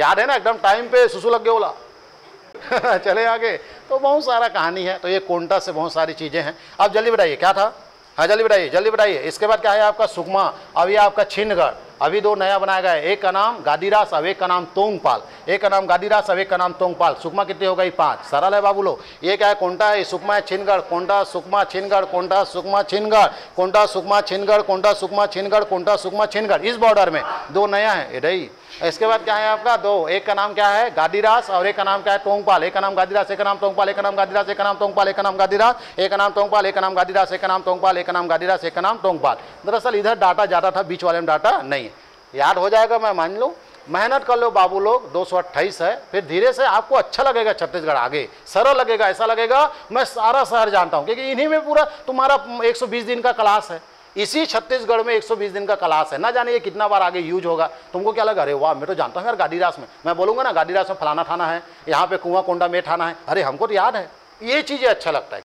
याद है ना, एकदम टाइम पे सुसु लग गया बोला। चले आगे, तो बहुत सारा कहानी है। तो ये कोंटा से बहुत सारी चीज़ें हैं। अब जल्दी बताइए क्या था, हाँ जल्दी बताइए, जल्दी बताइए। इसके बाद क्या है आपका सुकमा, अब ये आपका छिंदगढ़। अभी दो नया बनाया गया है, एक का नाम गादीरास और एक का नाम तोंगपाल, एक का नाम गादीरास और एक का नाम तोंगपाल। सुकमा कितने हो गई? पाँच। सरल है बाबू लोग। ये क्या है? कोंटा है, सुकमा है, छिंदगढ़, कोंटा सुकमा छिंदगढ़, कोंटा सुकमा छिंदगढ़, कोंटा सुकमा छिंदगढ़, कोंटा सुकमा छिंदगढ़, कोंटा सुकमा छिंदगढ़। इस बॉर्डर में दो नया है ये रही। इसके बाद क्या है आपका दो, एक का नाम क्या है गादीरास और एक का नाम क्या है टोंगपाल। एक का नाम गादीरास, एक का नाम टोंगपाल, एक का नाम गादीरास, एक का नाम टोंगपाल, एक का नाम गादीरास, एक का नाम टोंगपाल, एक का नाम गादीरास, एक का नाम टोंगपाल, एक का नाम गादीरास, एक का नाम टोंगपाल। दरअसल इधर डाटा ज़्यादा था, बीच वाले में डाटा नहीं है। याद हो जाएगा मैं मान लो, मेहनत कर लो बाबू लोग। दो सौ अट्ठाईस है, फिर धीरे से आपको अच्छा लगेगा छत्तीसगढ़, आगे सरल लगेगा, ऐसा लगेगा मैं सारा शहर जानता हूँ, क्योंकि इन्हीं में पूरा तुम्हारा एक सौ बीस दिन का क्लास है। इसी छत्तीसगढ़ में एक सौ बीस दिन का क्लास है, ना जाने ये कितना बार आगे यूज होगा। तुमको क्या लगा, अरे वाह मैं तो जानता हूँ यार गादीरास में, मैं बोलूँगा ना गादीरास में फलाना थाना है, यहाँ पे कुआं कोंडा में थाना है, अरे हमको तो याद है। ये चीज़ें अच्छा लगता है।